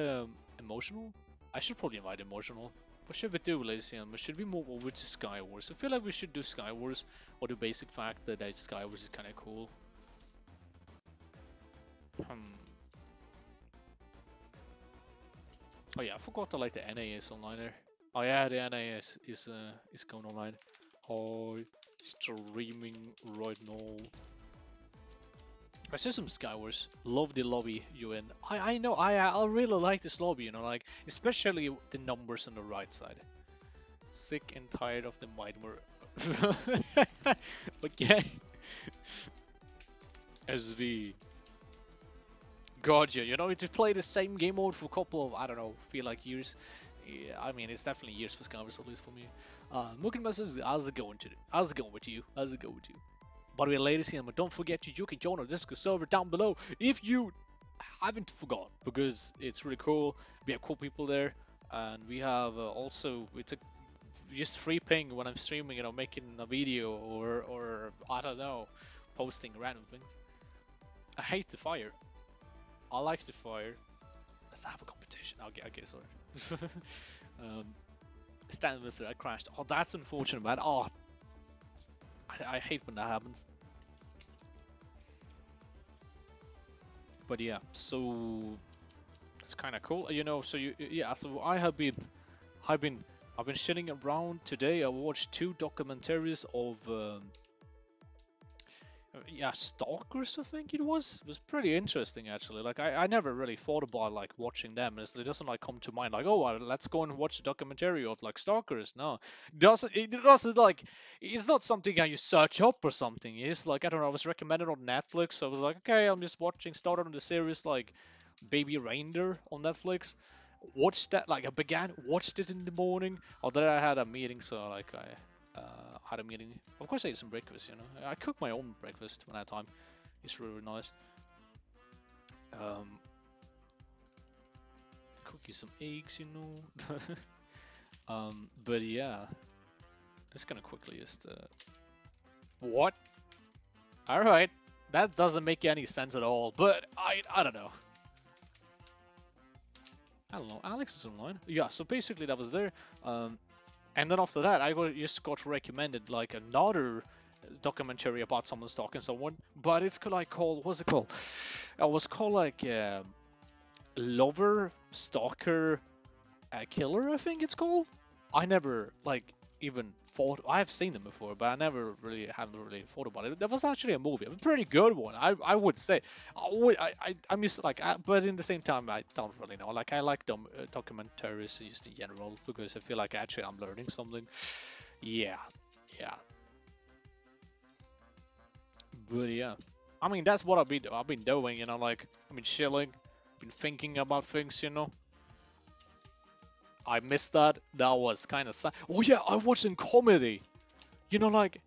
emotional? I should probably invite emotional. What should we do, ladies and gentlemen? Should we move over to Skywars? I feel like we should do Skywars, or the basic fact that Skywars is kind of cool. Oh yeah, I forgot that like the NAS online there. Oh yeah, the NAS is going online. Oh, streaming right now. I see some Skywars. Love the lobby you in. I know. I really like this lobby. You know, like especially the numbers on the right side. Sick and tired of the might were. Okay. SV. Gotcha. You know, to play the same game mode for a couple of feel like years. Yeah, I mean, it's definitely years for Skywars, at least for me. Mookin message. How's it going to? How's it going with you? How's it going with you? By the way, ladies and gentlemen, don't forget you can join our Discord server down below if you haven't forgot, because it's really cool. We have cool people there, and we have also it's a just free ping when I'm streaming, you know, making a video or I don't know, posting random things. I hate the fire. I like the fire. Let's have a competition. Okay, sorry. Stand Mister, I crashed. Oh, that's unfortunate, man. Oh. I hate when that happens. But yeah, so it's kind of cool, you know. So so I've been sitting around today. I watched 2 documentaries of Stalkers, I think it was. It was pretty interesting actually. Like I never really thought about like watching them. It doesn't like come to mind like, oh, let's go and watch a documentary of like Stalkers. No, it doesn't like, it's not something that you search up or something. It's like, I don't know, I was recommended on Netflix, so I was like, okay, I'm just watching, started on the series like Baby Reindeer on Netflix. Watched that, like I watched it in the morning. Although I had a meeting, so like I had a meeting. Of course I ate some breakfast, you know. I cook my own breakfast when I have time. It's really nice. Cook you some eggs, you know. But yeah. It's gonna quickly just what? Alright. That doesn't make any sense at all, but I don't know. Alex is online. Yeah, so basically that was there. And then after that, I just got recommended like another documentary about someone stalking someone, but it's like called, what's it called? It was called like Lover, Stalker, Killer, I think it's called. I never like even thought, I've seen them before, but I never really thought about it. That was actually a movie, a pretty good one, I would say. I'm just like, but in the same time, I don't really know. Like I like documentaries just in general because I feel like actually I'm learning something. Yeah. But yeah, I mean that's what I've been doing, you know. Like I've been chilling, been thinking about things, you know. I missed that. That was kind of sad. Oh yeah, I watched in comedy. You know, like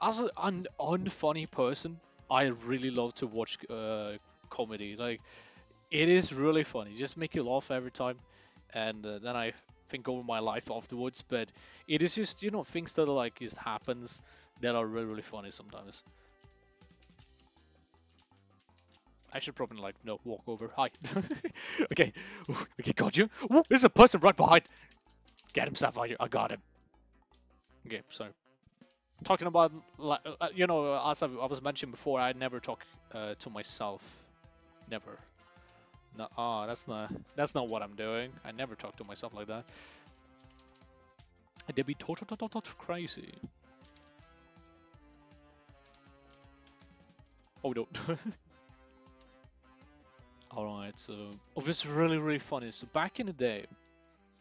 as an unfunny person, I really love to watch comedy. Like it is really funny. Just make you laugh every time. And then I think over my life afterwards, but it is just, you know, things that are like just happens that are really, really funny sometimes. I should probably like, no, walk over. Hi. Okay. Okay, got you. Ooh, there's a person right behind. Get him, Sapphire. I got him. Okay, so talking about, you know, as I was mentioning before, I never talk to myself. Never. No, oh, that's not what I'm doing. I never talk to myself like that. That'd be total crazy. Oh no. Alright, so oh, this is really, really funny. So back in the day,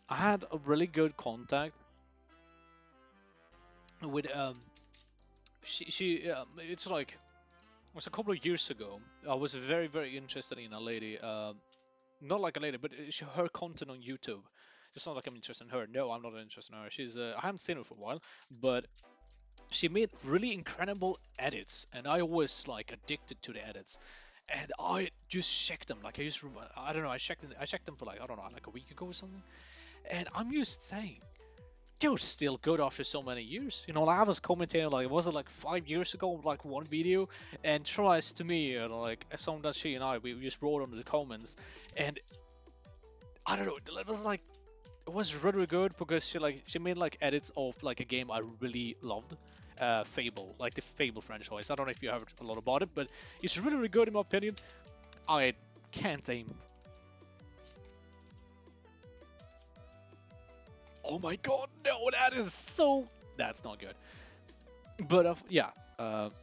I had a really good contact with it's like it was a couple of years ago. I was very, very interested in a lady, not like a lady, but her content on YouTube. It's not like I'm interested in her. No, I'm not interested in her. She's I haven't seen her for a while, but she made really incredible edits, and I was like addicted to the edits. And I just checked them, like I don't know, I checked them for like, I don't know, like a week ago or something. And I'm just saying, they're still good after so many years. You know, like I was commenting, like, was it like 5 years ago, like one video? And tries to me, you know, like sometimes she and I, we just wrote under the comments. And I don't know, it was like, it was really good because she made like edits of like a game I really loved. Fable, like the Fable franchise. I don't know if you heard a lot about it, but it's really, really good in my opinion. I can't aim. Oh my god, no, that is so... That's not good. But yeah, and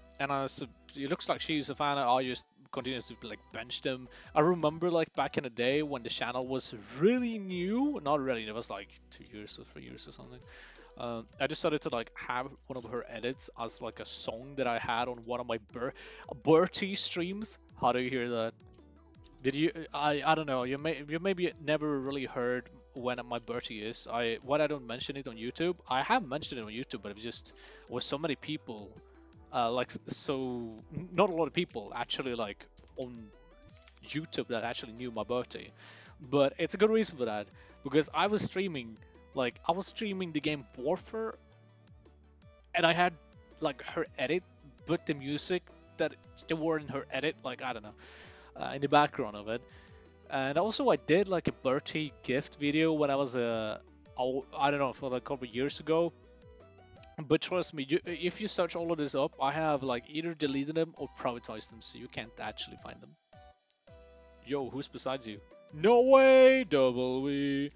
it looks like she's a fan. I just continue to like bench them. I remember like back in the day when the channel was really new, not really, it was like 2 years or 3 years or something. I decided to like have one of her edits as like a song that I had on one of my Bertie streams. How do you hear that? Did you? I don't know. You maybe never really heard when my Bertie is. I don't mention it on YouTube. I have mentioned it on YouTube, but it was just with so many people, like so not a lot of people actually like on YouTube that actually knew my Bertie. But it's a good reason for that because I was streaming. Like, I was streaming the game Warfare, and I had, like, her edit, but the music that they were in her edit, like, I don't know, in the background of it. And also, I did, like, a Bertie gift video when I was, I don't know, for like a couple of years ago. But trust me, if you search all of this up, I have, like, either deleted them or privatized them, so you can't actually find them. Yo, who's besides you? No way, double wee.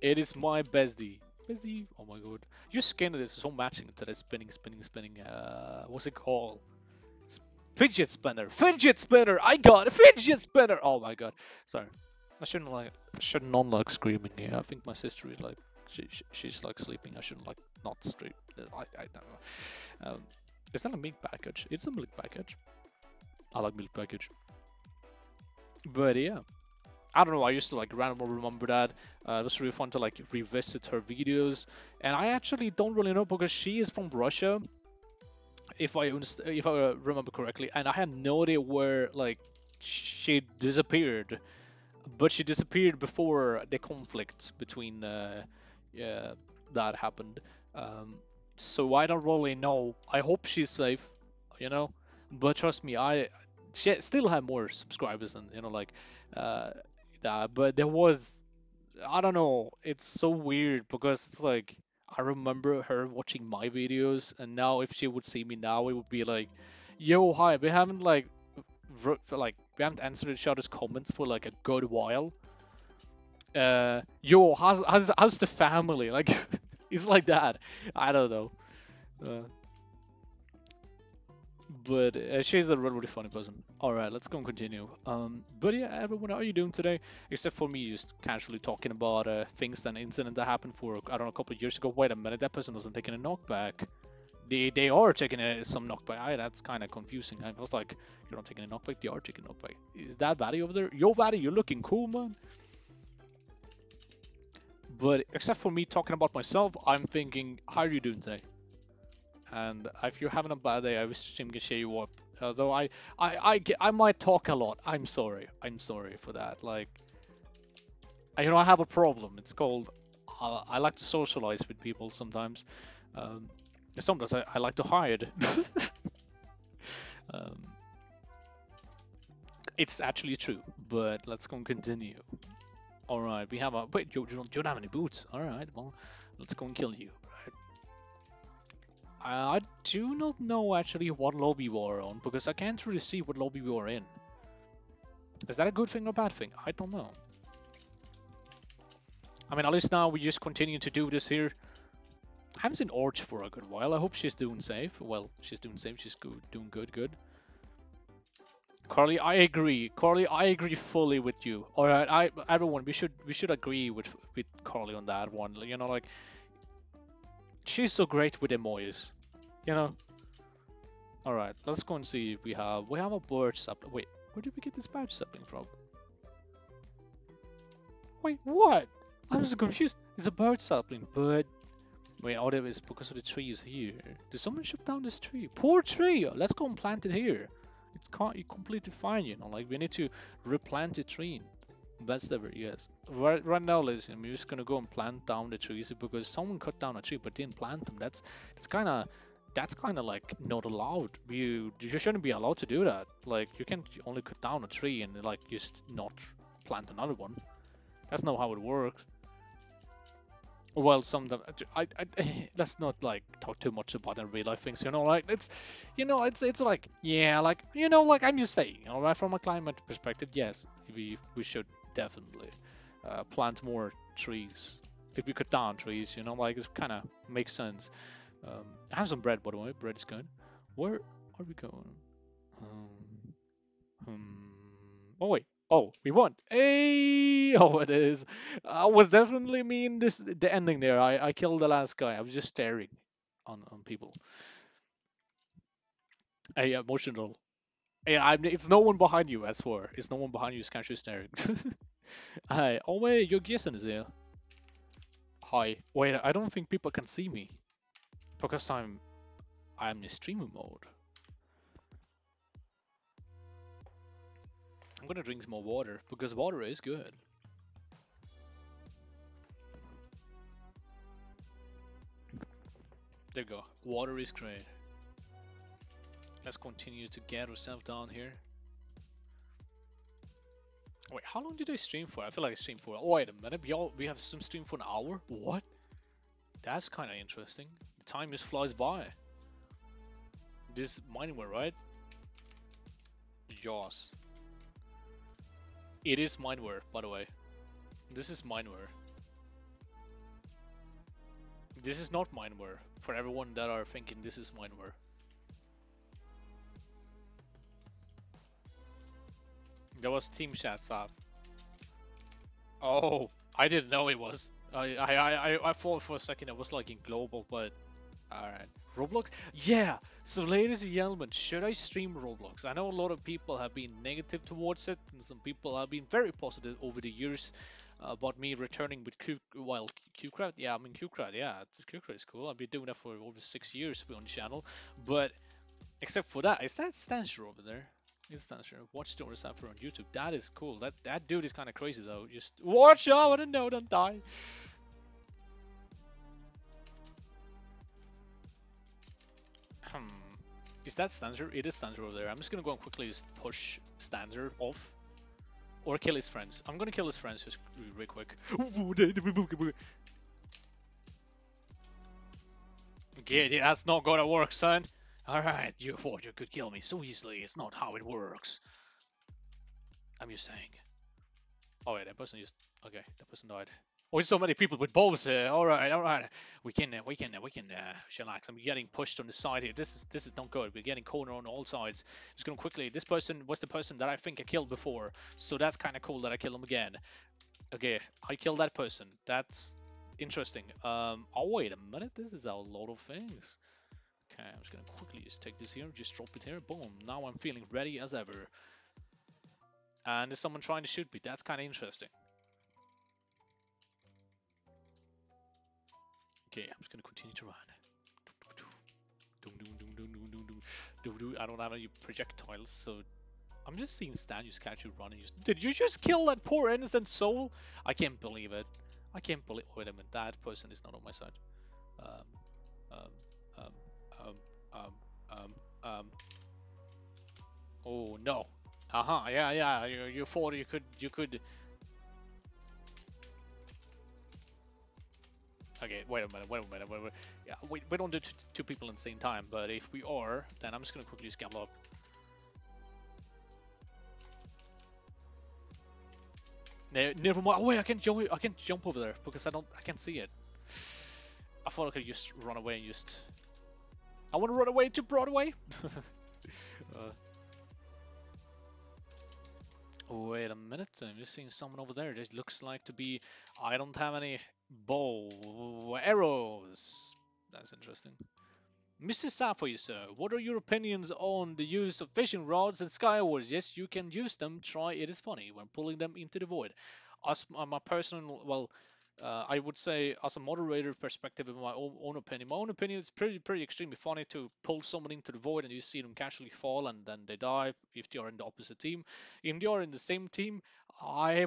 It is my bestie. Bestie. Oh my god. Your skin is so matching to that spinning. What's it called? Fidget spinner. Fidget spinner. I got a fidget spinner. Oh my god. Sorry. I shouldn't like screaming here. I think my sister is like, she's like sleeping. I shouldn't like not scream. I don't know. Is that a milk package? It's a milk package. I like milk package. But yeah. I don't know, I used to like randomly remember that. It was really fun to like revisit her videos. And I actually don't really know because she is from Russia, if I remember correctly. And I had no idea where like she disappeared. But she disappeared before the conflict between that happened. So I don't really know. I hope she's safe, you know. But trust me, she still had more subscribers than, you know, like... but there was, I don't know, it's so weird because it's like I remember her watching my videos, and now if she would see me now, it would be like, yo, hi, we haven't answered each other's comments for like a good while. Yo, how's the family? Like, it's like that. I don't know. But she's a really, really funny person. Alright, let's go and continue. But yeah, everyone, how are you doing today? Except for me just casually talking about things and incident that happened for, I don't know, a couple of years ago. Wait a minute, that person wasn't taking a knockback. They are taking some knockback. That's kind of confusing. I was like, you're not taking a knockback? They are taking a knockback. Is that Batty over there? Yo, Batty, you're looking cool, man. But except for me talking about myself, I'm thinking, how are you doing today? And if you're having a bad day, I wish Jim can cheer you up. Although I might talk a lot. I'm sorry for that. Like, I, you know, I have a problem. It's called I like to socialize with people sometimes. Sometimes I like to hide. It's actually true, but let's go and continue. All right, we have a... Wait, you don't have any boots. All right, well, let's go and kill you. Right? I do not know actually what lobby we are on, because I can't really see what lobby we are in. Is that a good thing or a bad thing? I don't know. I mean, at least now we just continue to do this here. I haven't seen Orch for a good while. I hope she's doing safe. Well, she's doing safe. She's good, doing good, good. Carly, I agree. Carly, I agree fully with you. All right, everyone, we should agree with Carly on that one. You know, like, she's so great with emojis. You know. All right, let's go and see. We have a bird sapling. Wait, where did we get this bird sapling from? Wait, what? I'm so confused. It's a bird sapling, but wait, all that is because of the trees here. Did someone chop down this tree? Poor tree. Let's go and plant it here. It's completely fine, you know, like we need to replant the tree. That's the word, yes. Right now, listen, we're just gonna go and plant down the trees because someone cut down a tree but didn't plant them. That's kinda like not allowed. You shouldn't be allowed to do that. Like, you can only cut down a tree and like just not plant another one. That's not how it works. Well, sometimes I let's not like talk too much about in real life things, you know. Like, it's, you know, it's like, yeah, like, you know, like, I'm just saying, all right, from a climate perspective, yes, we should definitely plant more trees. If we cut down trees, you know, like, it kind of makes sense. I have some bread, by the way. Bread is good. Where are we going? Oh wait. Oh, we won! Hey! Oh, it is. I was definitely mean this the ending there. I killed the last guy. I was just staring on people. Hey, emotional. Hey, it's no one behind you. I swear, it's no one behind you. It's actually staring. Hi. Oh wait, your Jason is here. Hi. Wait, I don't think people can see me because I'm in streamer mode. I'm gonna drink some more water because water is good. There you go. Water is great. Let's continue to get ourselves down here. Wait, how long did I stream for? I feel like I streamed for... Oh, wait a minute. We have some stream for an hour? What? That's kind of interesting. The time just flies by. This mining one, right? Jaws. It is mineware, by the way. This is mineware. This is not mineware, for everyone that are thinking this is mineware. That was Team Chat's app. Oh, I didn't know it was. I thought for a second it was like in global, but alright. Roblox? Yeah! So ladies and gentlemen, should I stream Roblox? I know a lot of people have been negative towards it, and some people have been very positive over the years about me returning with Cubecraft. Yeah, I mean, Cubecraft, yeah, Cubecraft is cool. I've been doing that for over 6 years on the channel, but except for that, is that Stancher over there? It's Stancher. Watch TheOrderOfSapphire on YouTube. That is cool. That dude is kind of crazy though. Just watch out and no, don't die. Is that Stanzer? It is Stanzer over there. I'm just gonna go and quickly just push Stanzer off. Or kill his friends. I'm gonna kill his friends just real quick. Okay, that's not gonna work, son. Alright, you thought you could kill me so easily. It's not how it works. I'm just saying. Oh yeah, that person just... Okay, that person died. Oh, so many people with bulbs here. All right. We can chillax. I'm getting pushed on the side here. This is not good. We're getting cornered on all sides. Just gonna quickly. This person was the person that I think I killed before, so that's kind of cool that I kill him again. Okay, I killed that person. That's interesting. Oh wait a minute. This is a lot of things. Okay, I'm just gonna quickly just take this here. Just drop it here. Boom. Now I'm feeling ready as ever. And there's someone trying to shoot me. That's kind of interesting. Okay, I'm just gonna continue to run. I don't have any projectiles, so I'm just seeing Stan just catch you running. Did you just kill that poor innocent soul? I can't believe it. I can't bullet hurt him, and that person is not on my side. Oh no. Yeah. You thought you could. Okay, wait a minute. Yeah, we don't do two people at the same time, but if we are, then I'm just gonna quickly scramble up. No, never mind. Oh wait, I can't jump over there because I can't see it. I thought I could just run away and just. I want to run away to Broadway. Wait a minute, I'm just seeing someone over there. That looks like to be. I don't have any bow arrows. That's interesting. Mr. Sapphire, sir, what are your opinions on the use of fishing rods and skywards? Yes, you can use them. Try it is funny when pulling them into the void. As my personal, well, I would say as a moderator perspective, in my own opinion, it's pretty extremely funny to pull someone into the void and you see them casually fall and then they die. If they are in the opposite team, if they are in the same team, I,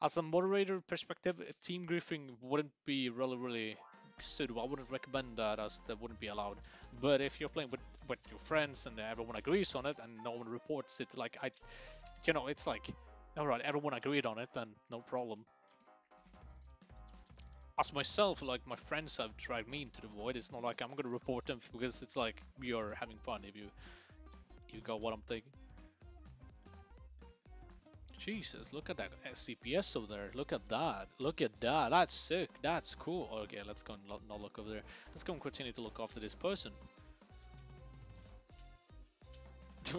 as a moderator perspective, team griefing wouldn't be really suitable. I wouldn't recommend that, as that wouldn't be allowed. But if you're playing with your friends and everyone agrees on it and no one reports it, like I, you know, it's like, all right, everyone agreed on it, then no problem. As myself, like my friends have dragged me into the void, it's not like I'm gonna report them because it's like you're having fun if you got what I'm thinking. Jesus, look at that CPS over there. Look at that. That's sick. That's cool. Okay, let's go and not look over there. Let's go and continue to look after this person.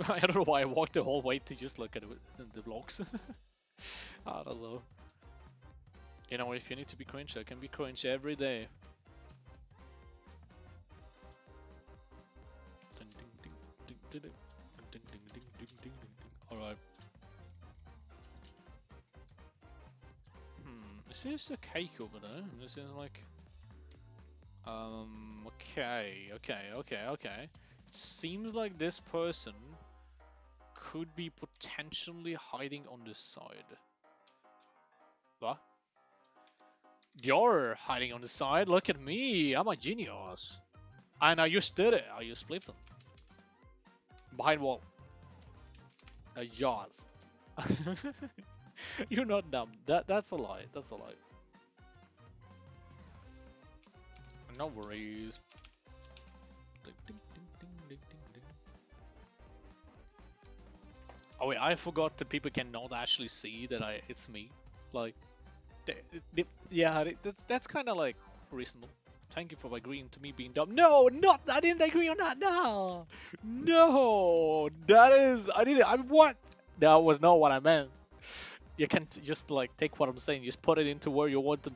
I don't know why I walked the whole way to just look at the blocks. I don't know. You know, if you need to be cringe, I can be cringe every day. Alright. There's a cake over there. This is like, okay. It seems like this person could be potentially hiding on this side. What? You're hiding on the side. Look at me. I'm a genius. And I just did it. I just flipped them. Behind wall. Jaws. You're not dumb. That's a lie. That's a lie. No worries. Oh wait, I forgot that people cannot actually see that it's me. Like, yeah, that's kind of like reasonable. Thank you for agreeing to me being dumb. No, not I didn't agree on that. No, that is I didn't. I what? That was not what I meant. You can't just like take what I'm saying, just put it into where you want them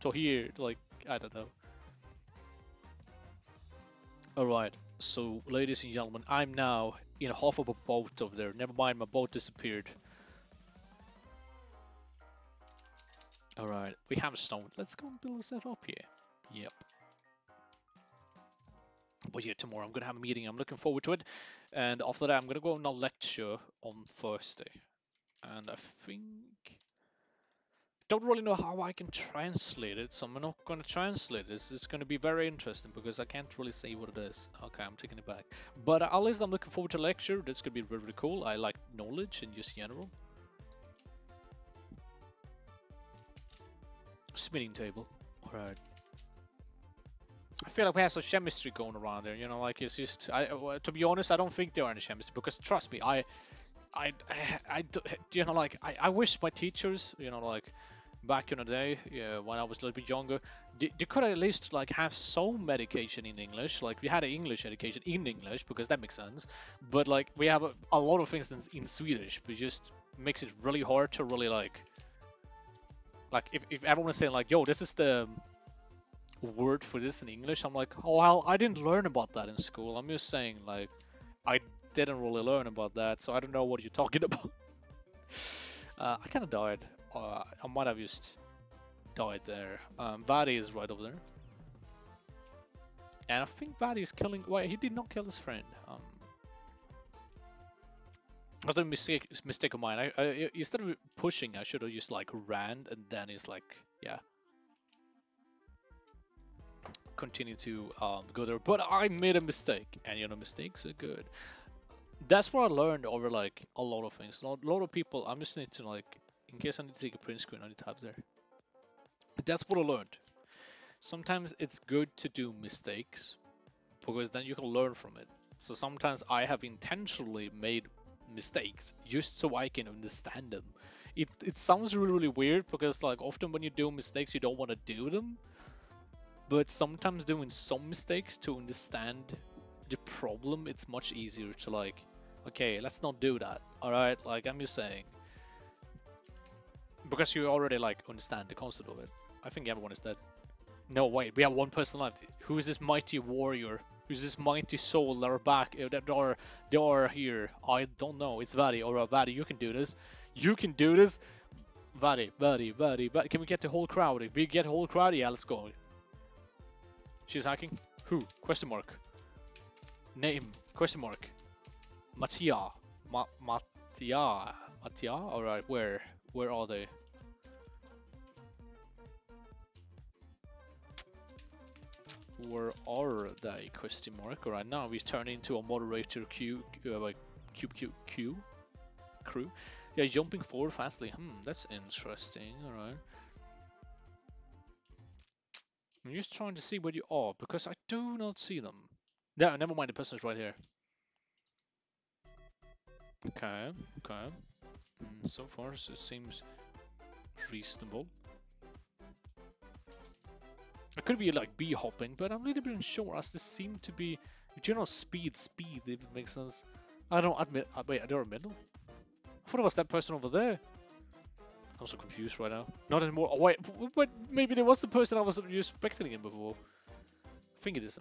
to hear. Like, I don't know. Alright, so ladies and gentlemen, I'm now in half of a boat over there. Never mind, my boat disappeared. Alright, we have a stone. Let's go and build ourselves up here. Yep. But yeah, tomorrow I'm gonna have a meeting. I'm looking forward to it. And after that, I'm gonna go on a lecture on Thursday. And I think, don't really know how I can translate it, so I'm not going to translate this. It's going to be very interesting because I can't really say what it is. Okay, I'm taking it back. But at least I'm looking forward to the lecture. That's going to be really cool. I like knowledge in just general. Spinning table. All right. I feel like we have some chemistry going around there. You know, like it's just, to be honest, I don't think there are any chemistry because trust me, I you know, like I wish my teachers, you know, like back in the day, yeah, when I was a little bit younger, they could at least like have some education in English. Like we had an English education in English because that makes sense. But like we have a lot of things in Swedish, which just makes it really hard to really like if everyone's saying like, yo, this is the word for this in English, I'm like, oh well, I didn't learn about that in school. I'm just saying like I didn't really learn about that, so I don't know what you're talking about. I kind of died. I might have just died there. Vadi is right over there. And I think Vadi is killing... Wait, he did not kill his friend. That's a mistake of mine. Instead of pushing, I should have just like ran and then he's like... Yeah, continue to go there. But I made a mistake, and you know, mistakes are good. That's what I learned over like a lot of things. A lot of people, I'm just need to like, in case I need to take a print screen, I need to have there. But that's what I learned. Sometimes it's good to do mistakes because then you can learn from it. So sometimes I have intentionally made mistakes just so I can understand them. It sounds really, really weird because like often when you do mistakes, you don't want to do them. But sometimes doing some mistakes to understand the problem, it's much easier to like, okay, let's not do that. All right, like I'm just saying. Because you already like understand the concept of it. I think everyone is dead. No, wait, we have one person left. Who is this mighty warrior? Who's this mighty soul that are back, that are here? I don't know, it's Vadi. Alright, Vadi, you can do this. You can do this. Vadi. Can we get the whole crowd? If we get the whole crowd, yeah, let's go. She's hacking? Who? Question mark. Name? Question mark. Mattia. Mattia? Alright, where? Where are they? Where are they? Question mark. All right, now we turn into a moderator crew. Yeah, jumping forward fastly. That's interesting. All right. I'm just trying to see where you are because I do not see them. Yeah, never mind. The person's right here. Okay. Okay. So far, so it seems reasonable. I could be like bee hopping, but I'm a little bit unsure as this seems to be general speed, if it makes sense. Wait, they're in the middle? I thought it was that person over there. I'm so confused right now. Not anymore. Oh, wait, but maybe there was the person I was expecting him before. I think it is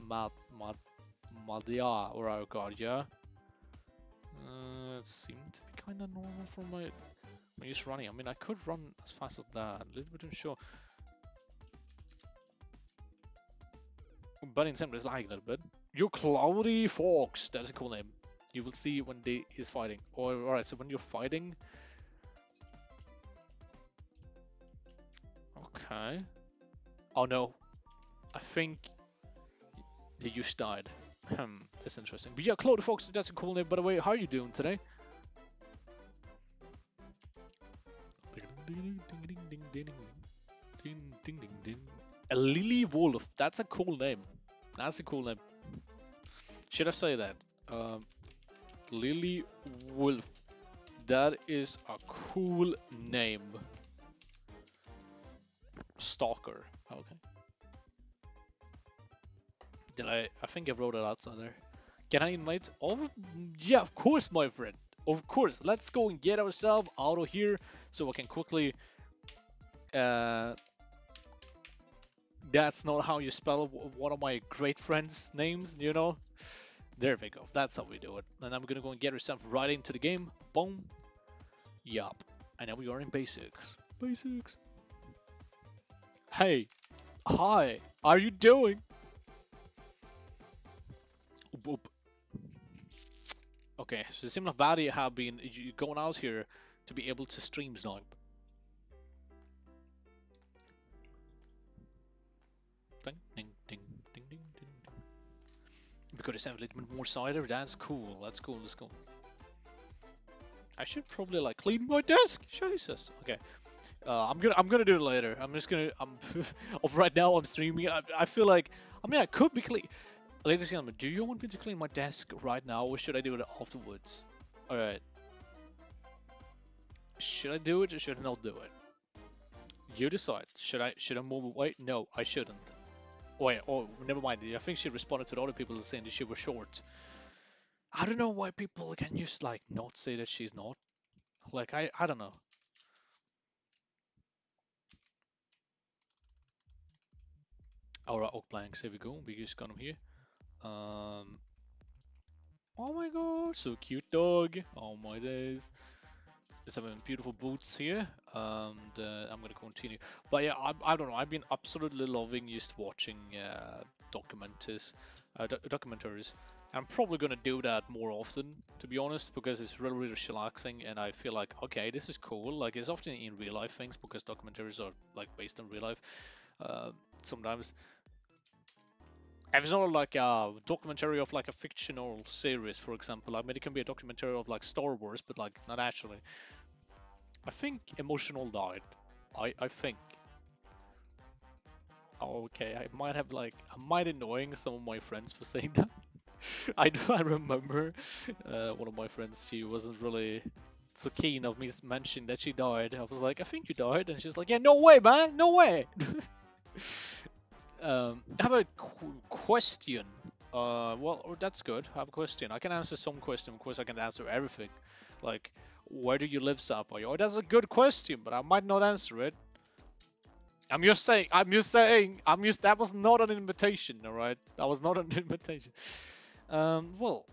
Madia, or oh god, yeah. It seemed to be kind of normal for my. I'm just running. I mean, I could run as fast as that. A little bit unsure. But in some ways, like a little bit. You're Cloudy Fox. That's a cool name. You will see when they is fighting. Or all right. So when you're fighting. Okay. Oh no. I think they just died. That's interesting. But yeah, Cloudy Fox. That's a cool name. By the way, how are you doing today? A Lily Wolf, that's a cool name. That's a cool name. Should I say that? Lily Wolf. That is a cool name. Stalker. Okay. Did I think I wrote it out somewhere. Can I invite? Oh, yeah, of course, my friend. Of course. Let's go and get ourselves out of here so I can quickly. That's not how you spell one of my great friends' names, you know? There we go. That's how we do it. And I'm gonna go and get ourselves right into the game. Boom. Yup. And now we are in basics. Basics. Hey. Hi. How are you doing? Whoop. Okay. So it seems like Vadi have been going out here to be able to stream now. Ding. We could have a little bit more cider. That's cool. That's cool. That's cool. I should probably like clean my desk. Jesus. Okay. I'm gonna do it later. I'm just gonna. Right now I'm streaming. I feel like. I mean, I could be clean. Ladies and gentlemen, do you want me to clean my desk right now, or should I do it afterwards? All right. Should I do it or should I not do it? You decide. Should I move away? No, I shouldn't. Wait, oh, never mind. I think she responded to the other people saying that she was short. I don't know why people can just like not say that she's not. Like I don't know. Alright, oak blanks. Here we go. We just got them here. Oh my god, so cute dog. Oh my days. There's some beautiful boots here, and I'm gonna continue. But yeah, I don't know. I've been absolutely loving just watching documentaries. I'm probably gonna do that more often, to be honest, because it's really, really relaxing, and I feel like, okay, this is cool. Like it's often in real life things because documentaries are like based on real life sometimes. If it's not like a documentary of like a fictional series, for example, I mean, it can be a documentary of like Star Wars, but like not actually. I think Emotional died. I think. Okay, I might have like, I might annoying some of my friends for saying that. I remember one of my friends, she wasn't really so keen of me mentioning that she died. I was like, I think you died, and she's like, yeah, no way, man, no way. I have a question. Well, that's good. I have a question. I can answer some question. Of course, I can answer everything. Like, where do you live, Sapphire? Oh, that's a good question, but I might not answer it. I'm just saying, that was not an invitation, alright? That was not an invitation. Well,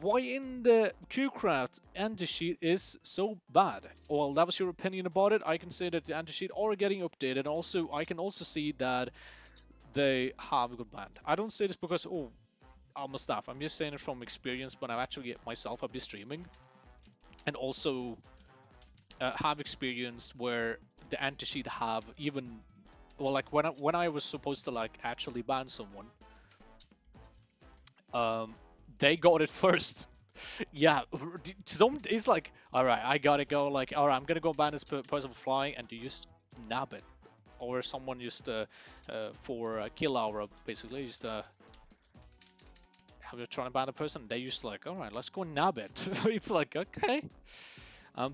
why in the Cubecraft anti-cheat is so bad? Well, that was your opinion about it. I can say that the anti-cheat are getting updated. Also, I can also see that they have a good band. I don't say this because, oh, I'm a staff. I'm just saying it from experience when I've actually myself, I've been streaming. And also have experienced where the anti-cheat have even... Well, like when I was supposed to like actually ban someone, they got it first. Yeah, it's like, all right, I gotta go. Like, all right, I'm gonna go ban this person for flying, and you just nab it, or someone just for a kill hour, basically just have you trying to ban a person. They just like, all right, let's go nab it. It's like, okay.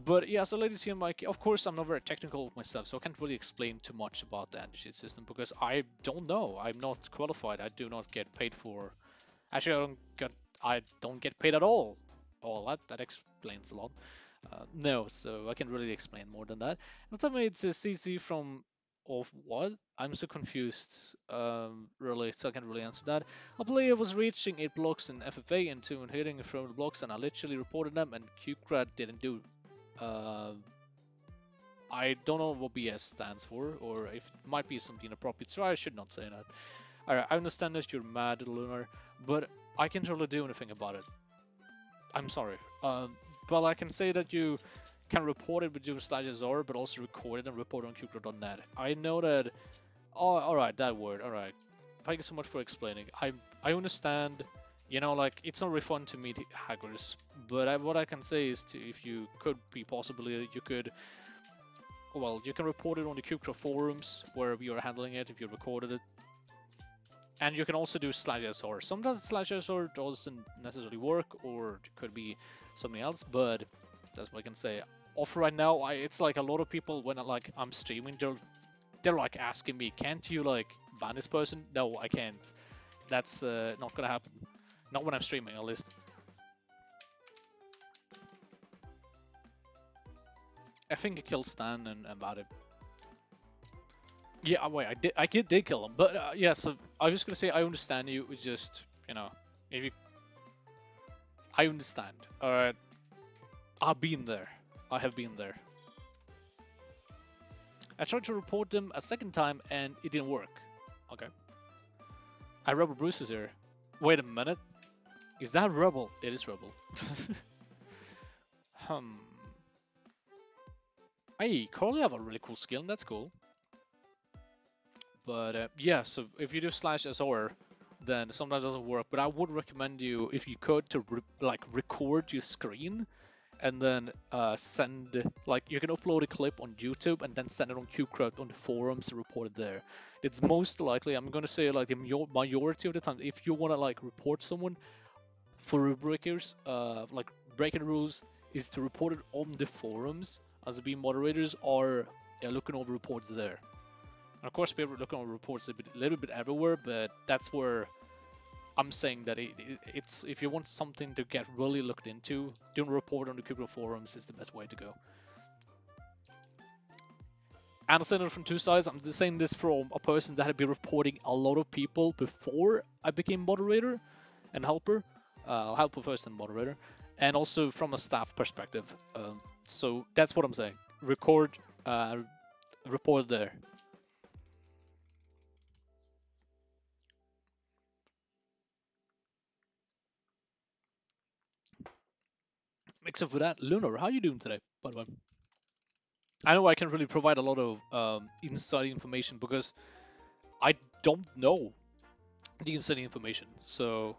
But yeah, so ladies and gentlemen, of course, I'm not very technical with myself, so I can't really explain too much about the anti-cheat system because I don't know. I'm not qualified. I do not get paid for. Actually, I don't get paid at all. All that explains a lot. No, so I can't really explain more than that. And tell me, it's a CC from of what? I'm so confused. Really, so I can't really answer that. A player was reaching 8 blocks in FFA and 2 in hitting from the blocks, and I literally reported them, and Cubecraft didn't do. I don't know what BS stands for, or if it might be something inappropriate, so I should not say that. Alright, I understand that you're mad, Lunar, but I can't really do anything about it. I'm sorry. Well, I can say that you can report it with your /SR, but also record it and report it on Cubecraft.net. I know that... Oh, alright, that word, alright. Thank you so much for explaining. I understand... You know, like, it's not really fun to meet hackers, but what I can say is to, if you could be possibly, you could, well, you can report it on the Cubecraft forums, where you're handling it, if you recorded it. And you can also do /SR. Sometimes /SR doesn't necessarily work, or it could be something else, but that's what I can say. Off right now, it's like a lot of people, when I'm streaming, they're like asking me, can't you, like, ban this person? No, I can't. That's not gonna happen. Not when I'm streaming, at least. I think I killed Stan and about it. Yeah, wait, I did kill him, but yeah, so I was just gonna say I understand you, it's just, you know, maybe... I understand, alright. I've been there. I have been there. I tried to report them a second time and it didn't work. Okay. I rubber bruises here. Wait a minute. Is that rubble? It is rubble. Hey, Carly have a really cool skill, and that's cool. But yeah, so if you do /SR, then sometimes it doesn't work. But I would recommend you, if you could, to record your screen, and then send, like, you can upload a clip on YouTube and then send it on Cubecraft on the forums and report it there. It's most likely, I'm gonna say, like, the majority of the time, if you wanna like report someone for breakers, like breaking rules, is to report it on the forums, as being moderators are looking over reports there. And of course, people are looking over reports a little bit everywhere, but that's where I'm saying that it's if you want something to get really looked into, doing a report on the Cubecraft forums is the best way to go. And I'm saying it from two sides. I'm saying this from a person that had been reporting a lot of people before I became moderator and helper. Helper first and moderator. And also from a staff perspective. So that's what I'm saying. Record, report there. Except for that, Lunar, how are you doing today, by the way? I know I can really provide a lot of inside information because I don't know. you can send information. So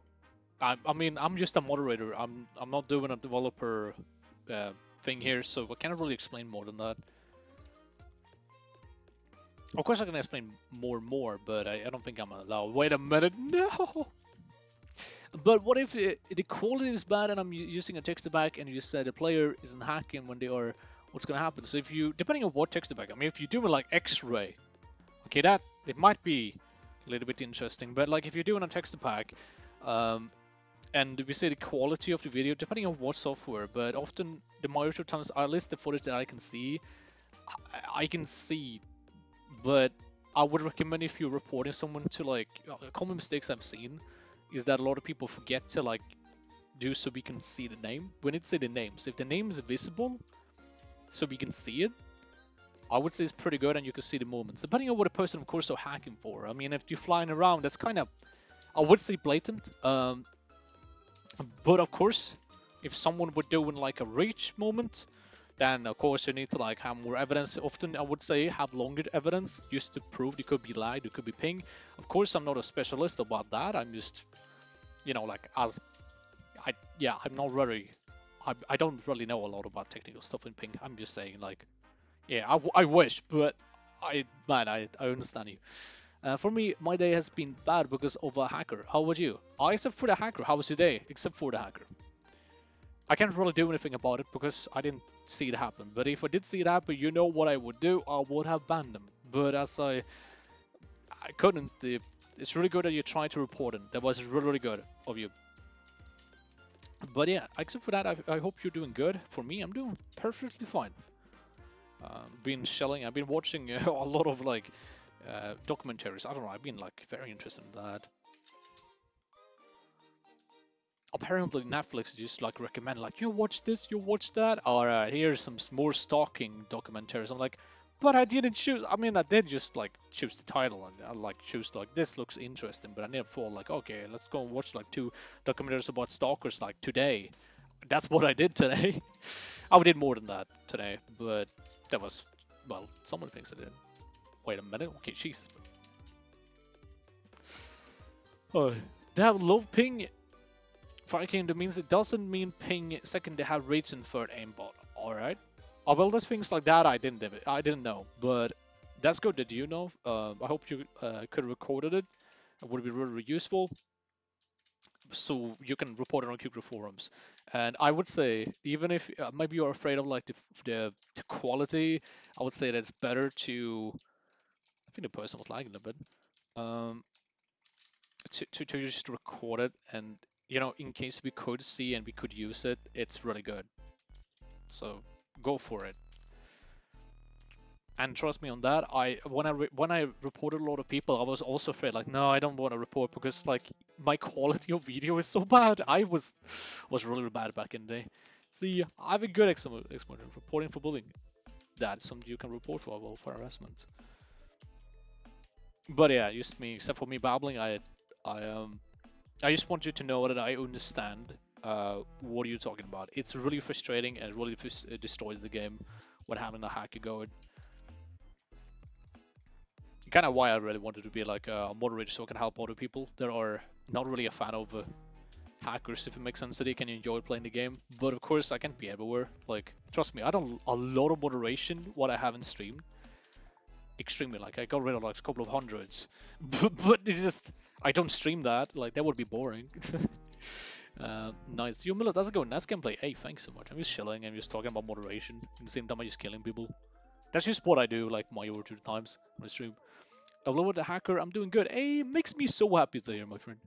I mean I'm just a moderator. I'm not doing a developer thing here, so I can't really explain more than that. Of course I can explain more, but I don't think I'm allowed. Wait a minute, no! But what if the quality is bad and I'm using a text-to-back and you said the player isn't hacking when they are, what's gonna happen? So if you, depending on what text-to-back, I mean, if you're doing like X-ray, okay, that, it might be a little bit interesting, but like if you're doing a text-to-back, and we say the quality of the video, depending on what software, but often the majority of times, at least the footage that I can see, I can see, but I would recommend if you're reporting someone to like, common mistakes I've seen, is that a lot of people forget to like do so we can see the name. We need to see the names. If the name is visible, so we can see it, I would say it's pretty good and you can see the movements. Depending on what a person, of course, are hacking for. I mean, if you're flying around, that's kind of, I would say blatant. But of course, if someone were doing like a reach moment, then of course you need to like have more evidence. Often I would say have longer evidence just to prove it could be lag, it could be ping. Of course I'm not a specialist about that. I'm just, you know, like as I, yeah, I'm not very, I don't really know a lot about technical stuff in ping. I'm just saying like, yeah, I wish, but I understand you. For me, my day has been bad because of a hacker. How about you? Oh, except for the hacker. How was your day? Except for the hacker. I can't really do anything about it because I didn't see it happen. But if I did see it happen, you know what I would do? I would have banned them. But as I couldn't. It's really good that you tried to report it. That was really, really good of you. But yeah, except for that, I hope you're doing good. For me, I'm doing perfectly fine. Been shelling. I've been watching a lot of like documentaries. I don't know. I've been like very interested in that. Apparently Netflix just like recommend like, you watch this, you watch that, alright, here's some more stalking documentaries. I'm like, but I didn't choose, I mean I did just like choose the title and I like choose like this looks interesting, but I never thought like, okay, let's go and watch like 2 documentaries about stalkers like today. That's what I did today. I did more than that today, but that was, well, someone thinks I did. Wait a minute, okay, jeez. Oh, they have low ping. Fire Kingdom means it doesn't mean ping second, they have reach and third aimbot. Alright. Oh well, there's things like that I didn't know, but that's good that you know. I hope you could have recorded it. It would be really, really useful. So you can report it on Cubecraft forums. And I would say, even if maybe you're afraid of like the quality, I would say that it's better to, I think the person was lagging a bit. To just record it, and you know, in case we could see and we could use it, it's really good. So go for it. And trust me on that. When I reported a lot of people, I was also afraid like, no, I don't want to report because like my quality of video is so bad. I was really bad back in the day. See, I have a good example reporting for bullying. That's something you can report for, well, for harassment. But yeah, just me, except for me babbling, I just want you to know that I understand what you're talking about. It's really frustrating and it really destroys the game when having a hacker going. Kind of why I really wanted to be like a moderator so I can help other people that are not really a fan of hackers, if it makes sense, so they can enjoy playing the game. But of course, I can't be everywhere. Like, trust me, I don't a lot of moderation what I haven't streamed. Extremely, like I got rid of like a couple of hundreds, but it's just I don't stream that, like that would be boring. Nice, Yumila, that's a good, nice gameplay. Hey, thanks so much. I'm just chilling and just talking about moderation. At the same time, I'm just killing people. That's just what I do, like majority of the times on the stream. I've lowered the hacker. I'm doing good. Hey, makes me so happy to hear, my friend.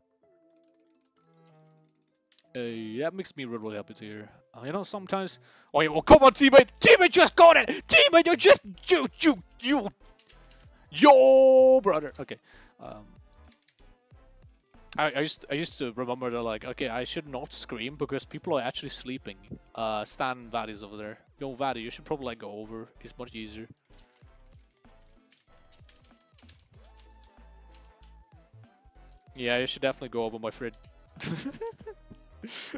Hey, that makes me really happy to hear. You know, sometimes. Oh, yeah, well, come on, teammate! Teammate just got it! Teammate, you just you. Yo, brother. Okay. I used to remember that like, okay, I should not scream because people are actually sleeping. Stan Vaddy's over there. Yo, Vaddy, you should probably like go over. It's much easier. Yeah, you should definitely go over, my friend.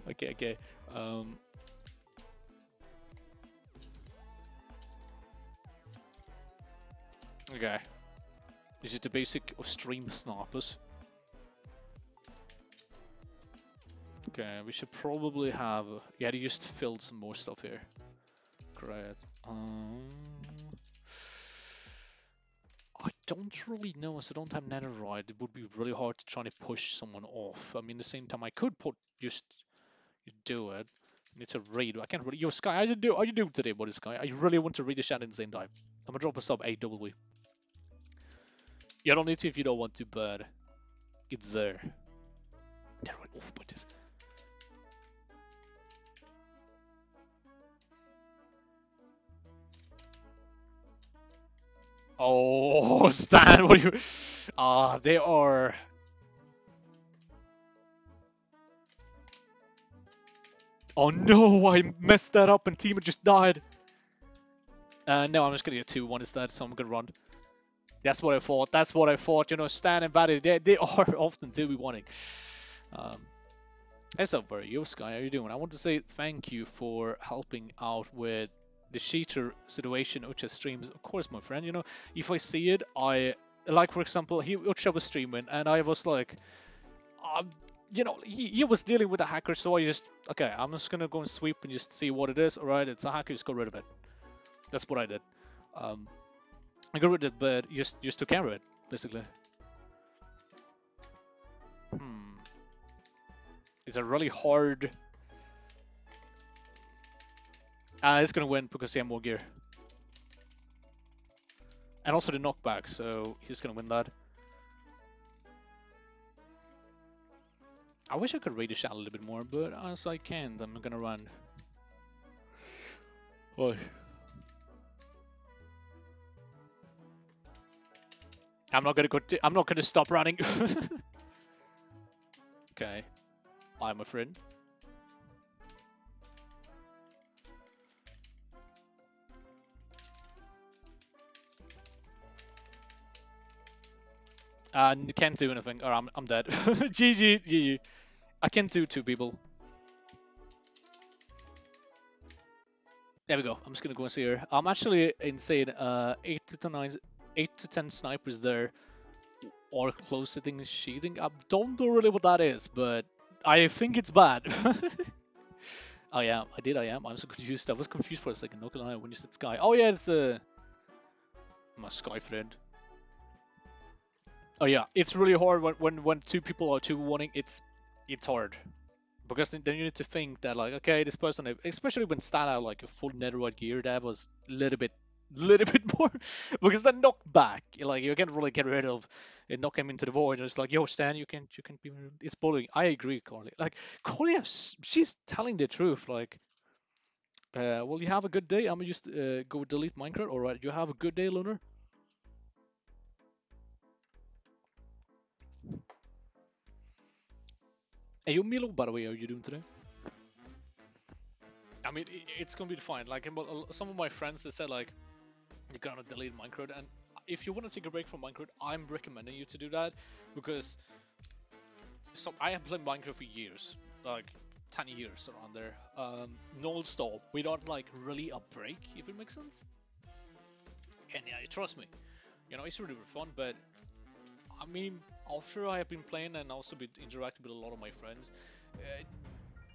Okay, okay. Okay. This is the basic of stream snipers. Okay, we should probably have... Yeah, they just filled some more stuff here. Great. I don't really know, as I don't have netherite. It would be really hard to try to push someone off. I mean, at the same time, I could put just... You do it. It's a raid. I can't really... Yo, Sky, how you do today, buddy, Sky? I really want to read the chat at the same time. I'm gonna drop a sub, AW. You don't need to if you don't want to, but... It's there. There we go, but this... Oh, Stan, what are you... Ah, they are... Oh no, I messed that up and Teemo just died. No, I'm just gonna get 2-1 instead, so I'm gonna run. That's what I thought, you know, Stan and Batty, they are often 2v1ing. That's up, yo, Sky, how you doing? I want to say thank you for helping out with the cheater situation Ucha streams. Of course, my friend, you know, if I see it, I... Like, for example, Ucha was streaming and I was like... You know, he was dealing with a hacker, so I just... Okay, I'm just gonna go and sweep and just see what it is. Alright, it's a hacker, just got rid of it. That's what I did. I got rid of it, but just took care of it, basically. It's a really hard... it's gonna win because he had more gear. And also the knockback, so he's gonna win that. I wish I could raid the chat a little bit more, but as I can, I'm gonna run. Oh. I'm not gonna go. I'm not gonna stop running. Okay, I'm a friend. Can't do anything, or I'm dead. GG, GG. I can't do two people. There we go. I'm just gonna go and see her. I'm actually insane. 8 to 10 snipers there, or close sitting and sheathing. I don't know really what that is, but I think it's bad. I am. I'm so confused. I was confused for a second. No, I when you said Sky. Oh yeah, it's my Sky friend. Oh yeah, it's really hard when two people are 2v1ing. It's hard. Because then you need to think that, like, okay, this person, especially when Stan had like a full netherite gear, that was a little bit more. Because the knockback, like, you can't really get rid of and knock him into the void. And it's like, yo, Stan, you can't be. It's bullying. I agree, Carly. Like, Carly, she's telling the truth. Like, well, you have a good day. I'm gonna just go delete Minecraft. All right, you have a good day, Lunar. Hey, yo, Milo, by the way, how are you doing today? I mean, it's gonna be fine. Like, some of my friends, they said, like, you're gonna delete Minecraft, and if you want to take a break from Minecraft, I'm recommending you to do that, because I have played Minecraft for years, like 10 years around there, non-stop, without, like, really a break, if it makes sense. And yeah, trust me, you know, it's really fun, but I mean, after I have been playing and also been interacting with a lot of my friends,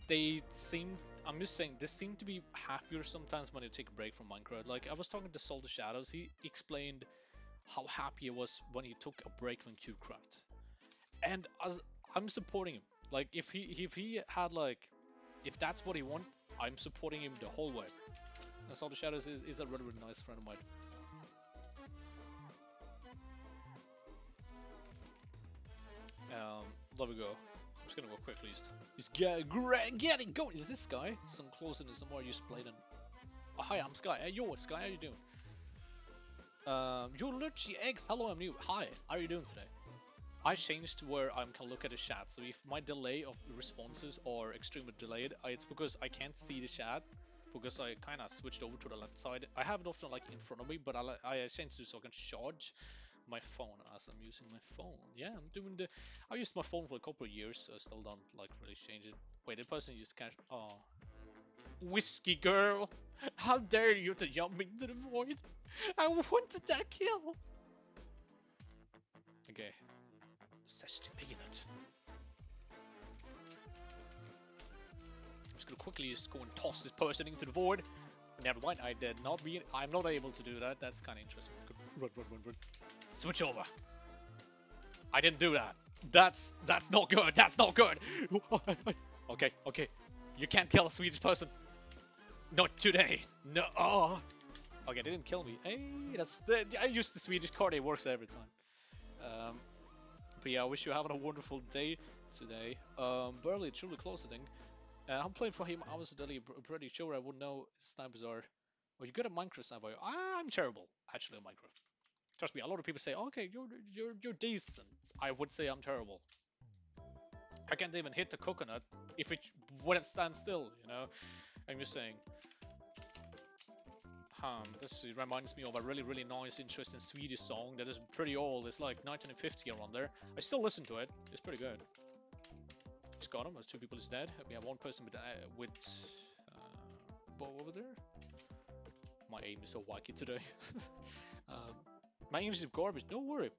they seem, I'm just saying, they seem to be happier sometimes when you take a break from Minecraft. Like, I was talking to Soul the Shadows, he explained how happy he was when he took a break from Cubecraft. And I'm supporting him. Like, if he had, like, if that's what he wants, I'm supporting him the whole way. And Soul the Shadows is a really, really nice friend of mine. There we go. I'm just gonna go quick list. Just get it going. Is this Sky? Some closer than somewhere you played in. Oh, hi, I'm Sky. Hey, yo, Sky, how you doing? Yo, Lucci Eggs. Hello, I'm new. Hi, how are you doing today? I changed to where I can look at the chat. So if my delay of responses are extremely delayed, it's because I can't see the chat because I kind of switched over to the left side. I have it often like in front of me, but I changed it so I can charge my phone as I'm using my phone. Yeah, I'm doing the... I used my phone for a couple of years, so I still don't like really change it. Wait, the person just cash... Oh. Whiskey girl! How dare you to jump into the void! I wanted that kill! Okay. Says the peanut. could quickly just go and toss this person into the void. Never mind, I did not be. I'm not able to do that. That's kind of interesting. Run. Switch over. I didn't do that. That's not good. That's not good. Okay. You can't kill a Swedish person. Not today. No. Oh. Okay, they didn't kill me. Hey, that's. I use the Swedish card. It works every time. But yeah, I wish you having a wonderful day today. Burley truly close the thing. I'm playing for him. I was pretty sure I would know snipers are. Are you good at Minecraft sniper? I'm terrible actually at Minecraft. Trust me, a lot of people say, okay, you're decent. I would say I'm terrible. I can't even hit the coconut if it would have stand still, you know? I'm just saying. This reminds me of a really, really nice, interesting Swedish song that is pretty old. It's like 1950 around there. I still listen to it. It's pretty good. Just got him. Those two people is dead. We have one person with bow over there. My aim is so wacky today. My English is garbage. Don't worry.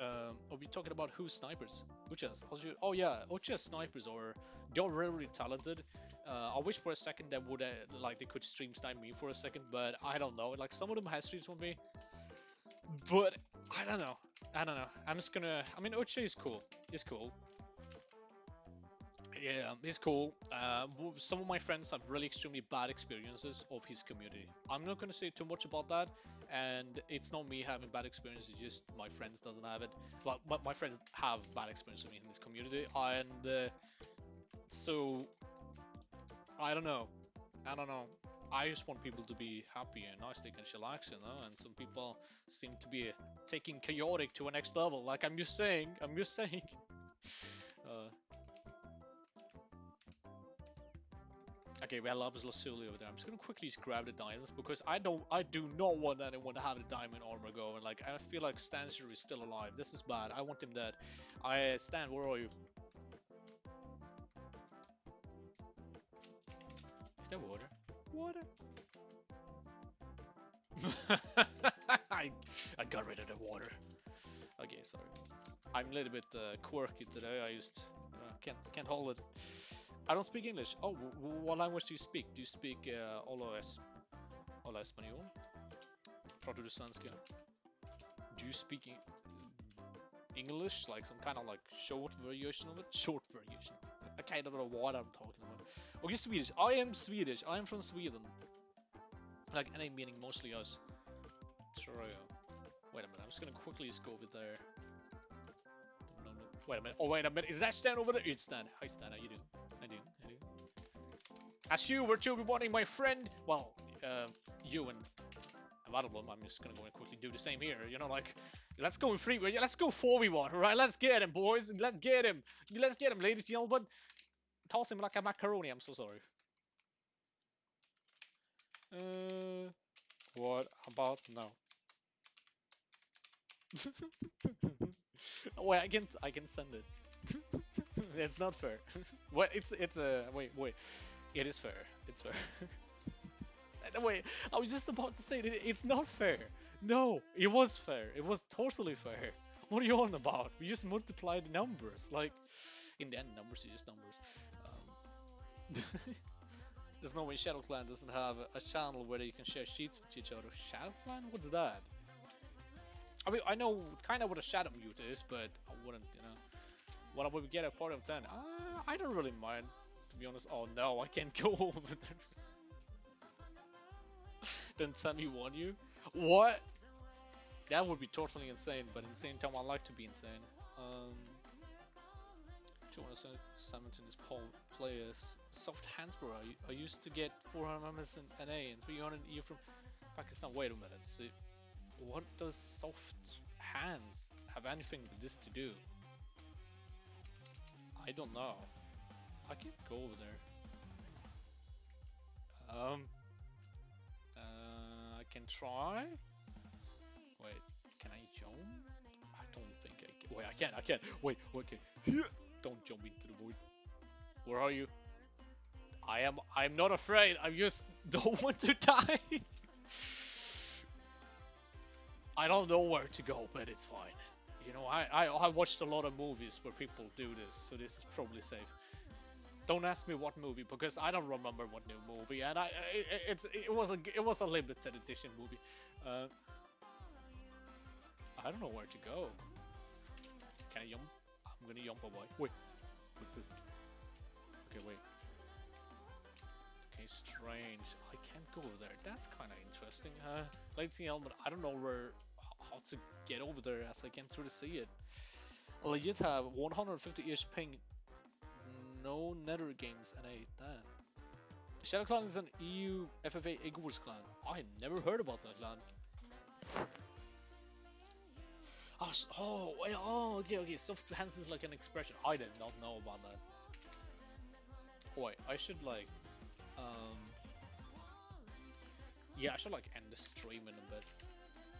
Are we talking about who's snipers? Uchias. Oh yeah, Uchias snipers are. They're really, really talented. I wish for a second that would like they could stream snipe me for a second, but I don't know. Like some of them have streams with me, but I don't know. I'm just gonna. I mean, Uchias is cool. He's cool. Yeah, he's cool. Some of my friends have really extremely bad experiences of his community. I'm not gonna say too much about that, and it's not me having bad experiences, just my friends doesn't have it. Well, my friends have bad experiences with me in this community, and so I don't know. I just want people to be happy and nice, they can chillax, you know. And some people seem to be taking chaotic to a next level. Like I'm just saying. Okay, we have Lapis Lazuli over there. I'm just gonna quickly just grab the diamonds because I do not want anyone to have the diamond armor go, and like I feel like Stanser is still alive. This is bad. I want him dead. Stan, where are you? Is there water? Water. I got rid of the water. Okay, sorry. I'm a little bit quirky today. I just can't hold it. I don't speak English. Oh, what language do you speak? Do you speak hola español? Traduce svenska. Do you speak English? Like some kind of like short variation of it? Short variation. I kind of don't know what I'm talking about. Okay, Swedish. I am Swedish. I am from Sweden. Like any meaning, mostly us. True. Wait a minute. I'm just gonna quickly just go over there. No. Wait a minute. Oh, wait a minute. Is that Stan over there? It's Stan. Hi, Stan. How you doing? I do. As you were to be wanting my friend, well, you and a lot of them, I'm just gonna go and quickly do the same here, you know, like, let's go in 3, let's go 4v1, right? Let's get him, boys, let's get him, ladies and gentlemen. Toss him like a macaroni, I'm so sorry. What about now? Oh, wait, I can send it. It's not fair. What? Wait. It is fair. It's fair. Wait, I was just about to say that it's not fair. No, it was fair. It was totally fair. What are you on about? We just multiplied the numbers. Like, in the end, numbers are just numbers. There's no way ShadowClan doesn't have a channel where you can share sheets with each other. ShadowClan? What's that? I mean, I know kind of what a shadow mute is, but I wouldn't, you know. What would we get at party of 10? I don't really mind, to be honest. Oh no, I can't go over there. Then Sammy warn you? What? That would be totally insane, but at the same time I like to be insane. 217 is Paul players. Soft Hansborough. I used to get 400 MS and NA and 300 E from Pakistan. Wait a minute, so what does soft hands have anything with this to do? I don't know. I can't go over there. I can try. Wait, can I jump? I don't think I can. Wait, I can't. Wait, okay. Don't jump into the void. Where are you? I'm not afraid. I just don't want to die. I don't know where to go, but it's fine. You know, I watched a lot of movies where people do this, so this is probably safe. Don't ask me what movie, because I don't remember what new movie, and it was a limited edition movie. I don't know where to go. Can I jump? I'm gonna jump away. Wait, what's this? Okay, wait. Okay, strange. I can't go there. That's kind of interesting. Lazy helmet. I don't know where how to get over there as I can't really see it. I legit have 150-ish ping. No Nether games, and I hate that. Shadow Clan is an EU FFA Egg Wars clan. I never heard about that clan. Oh, okay. Soft hands is like an expression. I did not know about that. Oh, wait, I should like, yeah, I should like end the stream in a bit.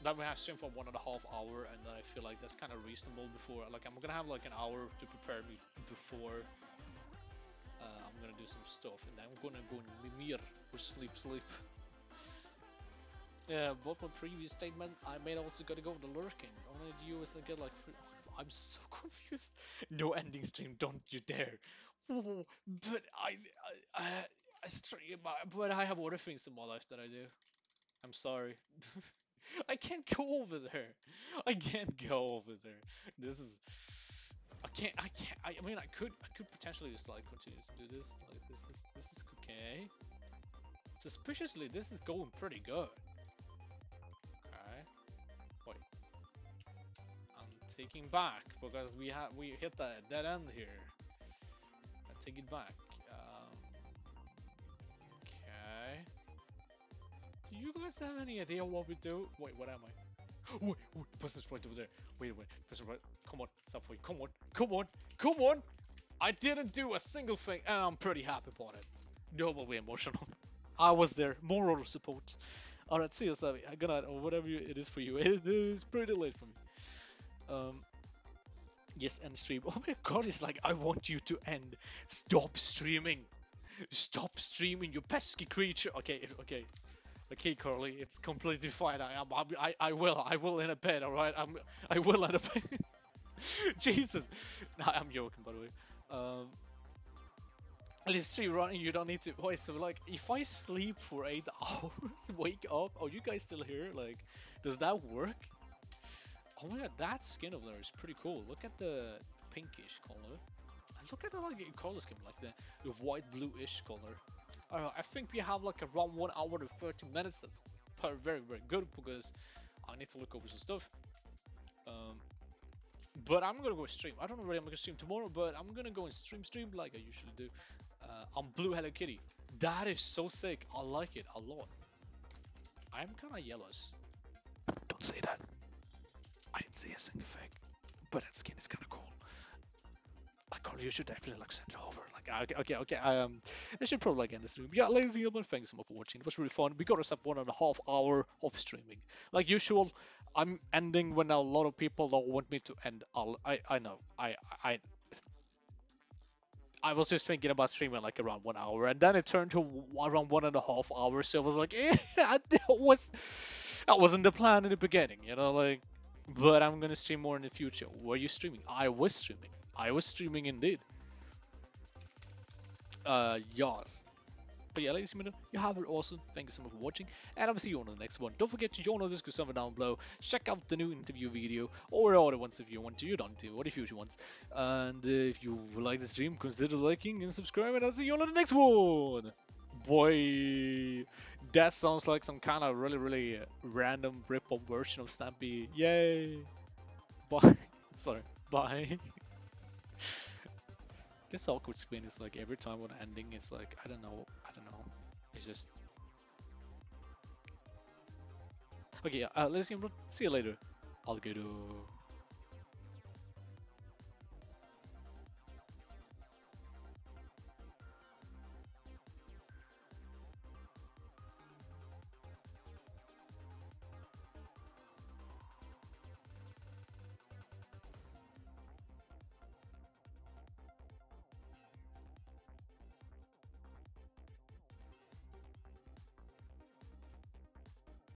Then we have stream for 1.5 hours, and I feel like that's kind of reasonable before. Like, I'm gonna have like an hour to prepare me before I'm gonna do some stuff, and then I'm gonna go Mimir or sleep. Yeah, but my previous statement, I may also gotta go with the lurking. Only you is gonna get like free. I'm so confused. No ending stream, don't you dare. But I stream, but I have other things in my life that I do. I'm sorry. I can't go over there. I can't go over there. This is. I can't. I mean, I could potentially just like continue to do this. Like this is okay. Suspiciously, this is going pretty good. Okay. Wait. I'm taking back because we hit that dead end here. I take it back. Okay. Do you guys have any idea what we do? Wait, what am I? Wait, the person's right over there. Wait, the person's right. Come on, Sapphire. Come on. I didn't do a single thing, and I'm pretty happy about it. Doubly emotional. I was there. Moral support. Alright, see you, Savvy. Good night, or whatever it is for you. It is pretty late for me. Yes, end stream. Oh my god, it's like, I want you to end. Stop streaming. Stop streaming, you pesky creature. Okay, Curly, it's completely fine. I will in a bed, alright? I will in a bed. Jesus. Nah, I'm joking, by the way. I leave stream running, you don't need to. Wait, so like, if I sleep for 8 hours, wake up, are you guys still here? Like, does that work? Oh my god, that skin over there is pretty cool. Look at the pinkish color. And look at the like color scheme, like the white bluish color. I think we have like around 1 hour and 30 minutes. That's very, very good because I need to look over some stuff. But I'm gonna go stream. I don't know where I'm gonna stream tomorrow, but I'm gonna go and stream like I usually do. I'm blue Hello Kitty. That is so sick. I like it a lot. I'm kind of jealous. Don't say that. I didn't see a single thing, but that skin is kind of cool. Carl, you should definitely like send it over. Like, okay. I should probably like end this stream. Yeah, ladies and gentlemen, thanks so much for watching. It was really fun. We got us up 1.5 hours of streaming. Like usual, I'm ending when a lot of people don't want me to end. I know. I was just thinking about streaming like around 1 hour, and then it turned to around 1.5 hours. So I was like, that wasn't the plan in the beginning, you know, like. But I'm gonna stream more in the future. Were you streaming? I was streaming indeed. Yes. But yeah, ladies and gentlemen, you have it awesome. Thank you so much for watching, and I'll see you on the next one. Don't forget to join our Discord server down below. Check out the new interview video, or the other ones if you want to. You don't do, or the future ones. And if you like the stream, consider liking and subscribing, and I'll see you on the next one. Boy, that sounds like some kind of really, really random rip-off version of Snappy. Yay! Bye. Sorry. Bye. This awkward screen is like every time when ending is like I don't know. It's just okay. Let's see you later. I'll go to.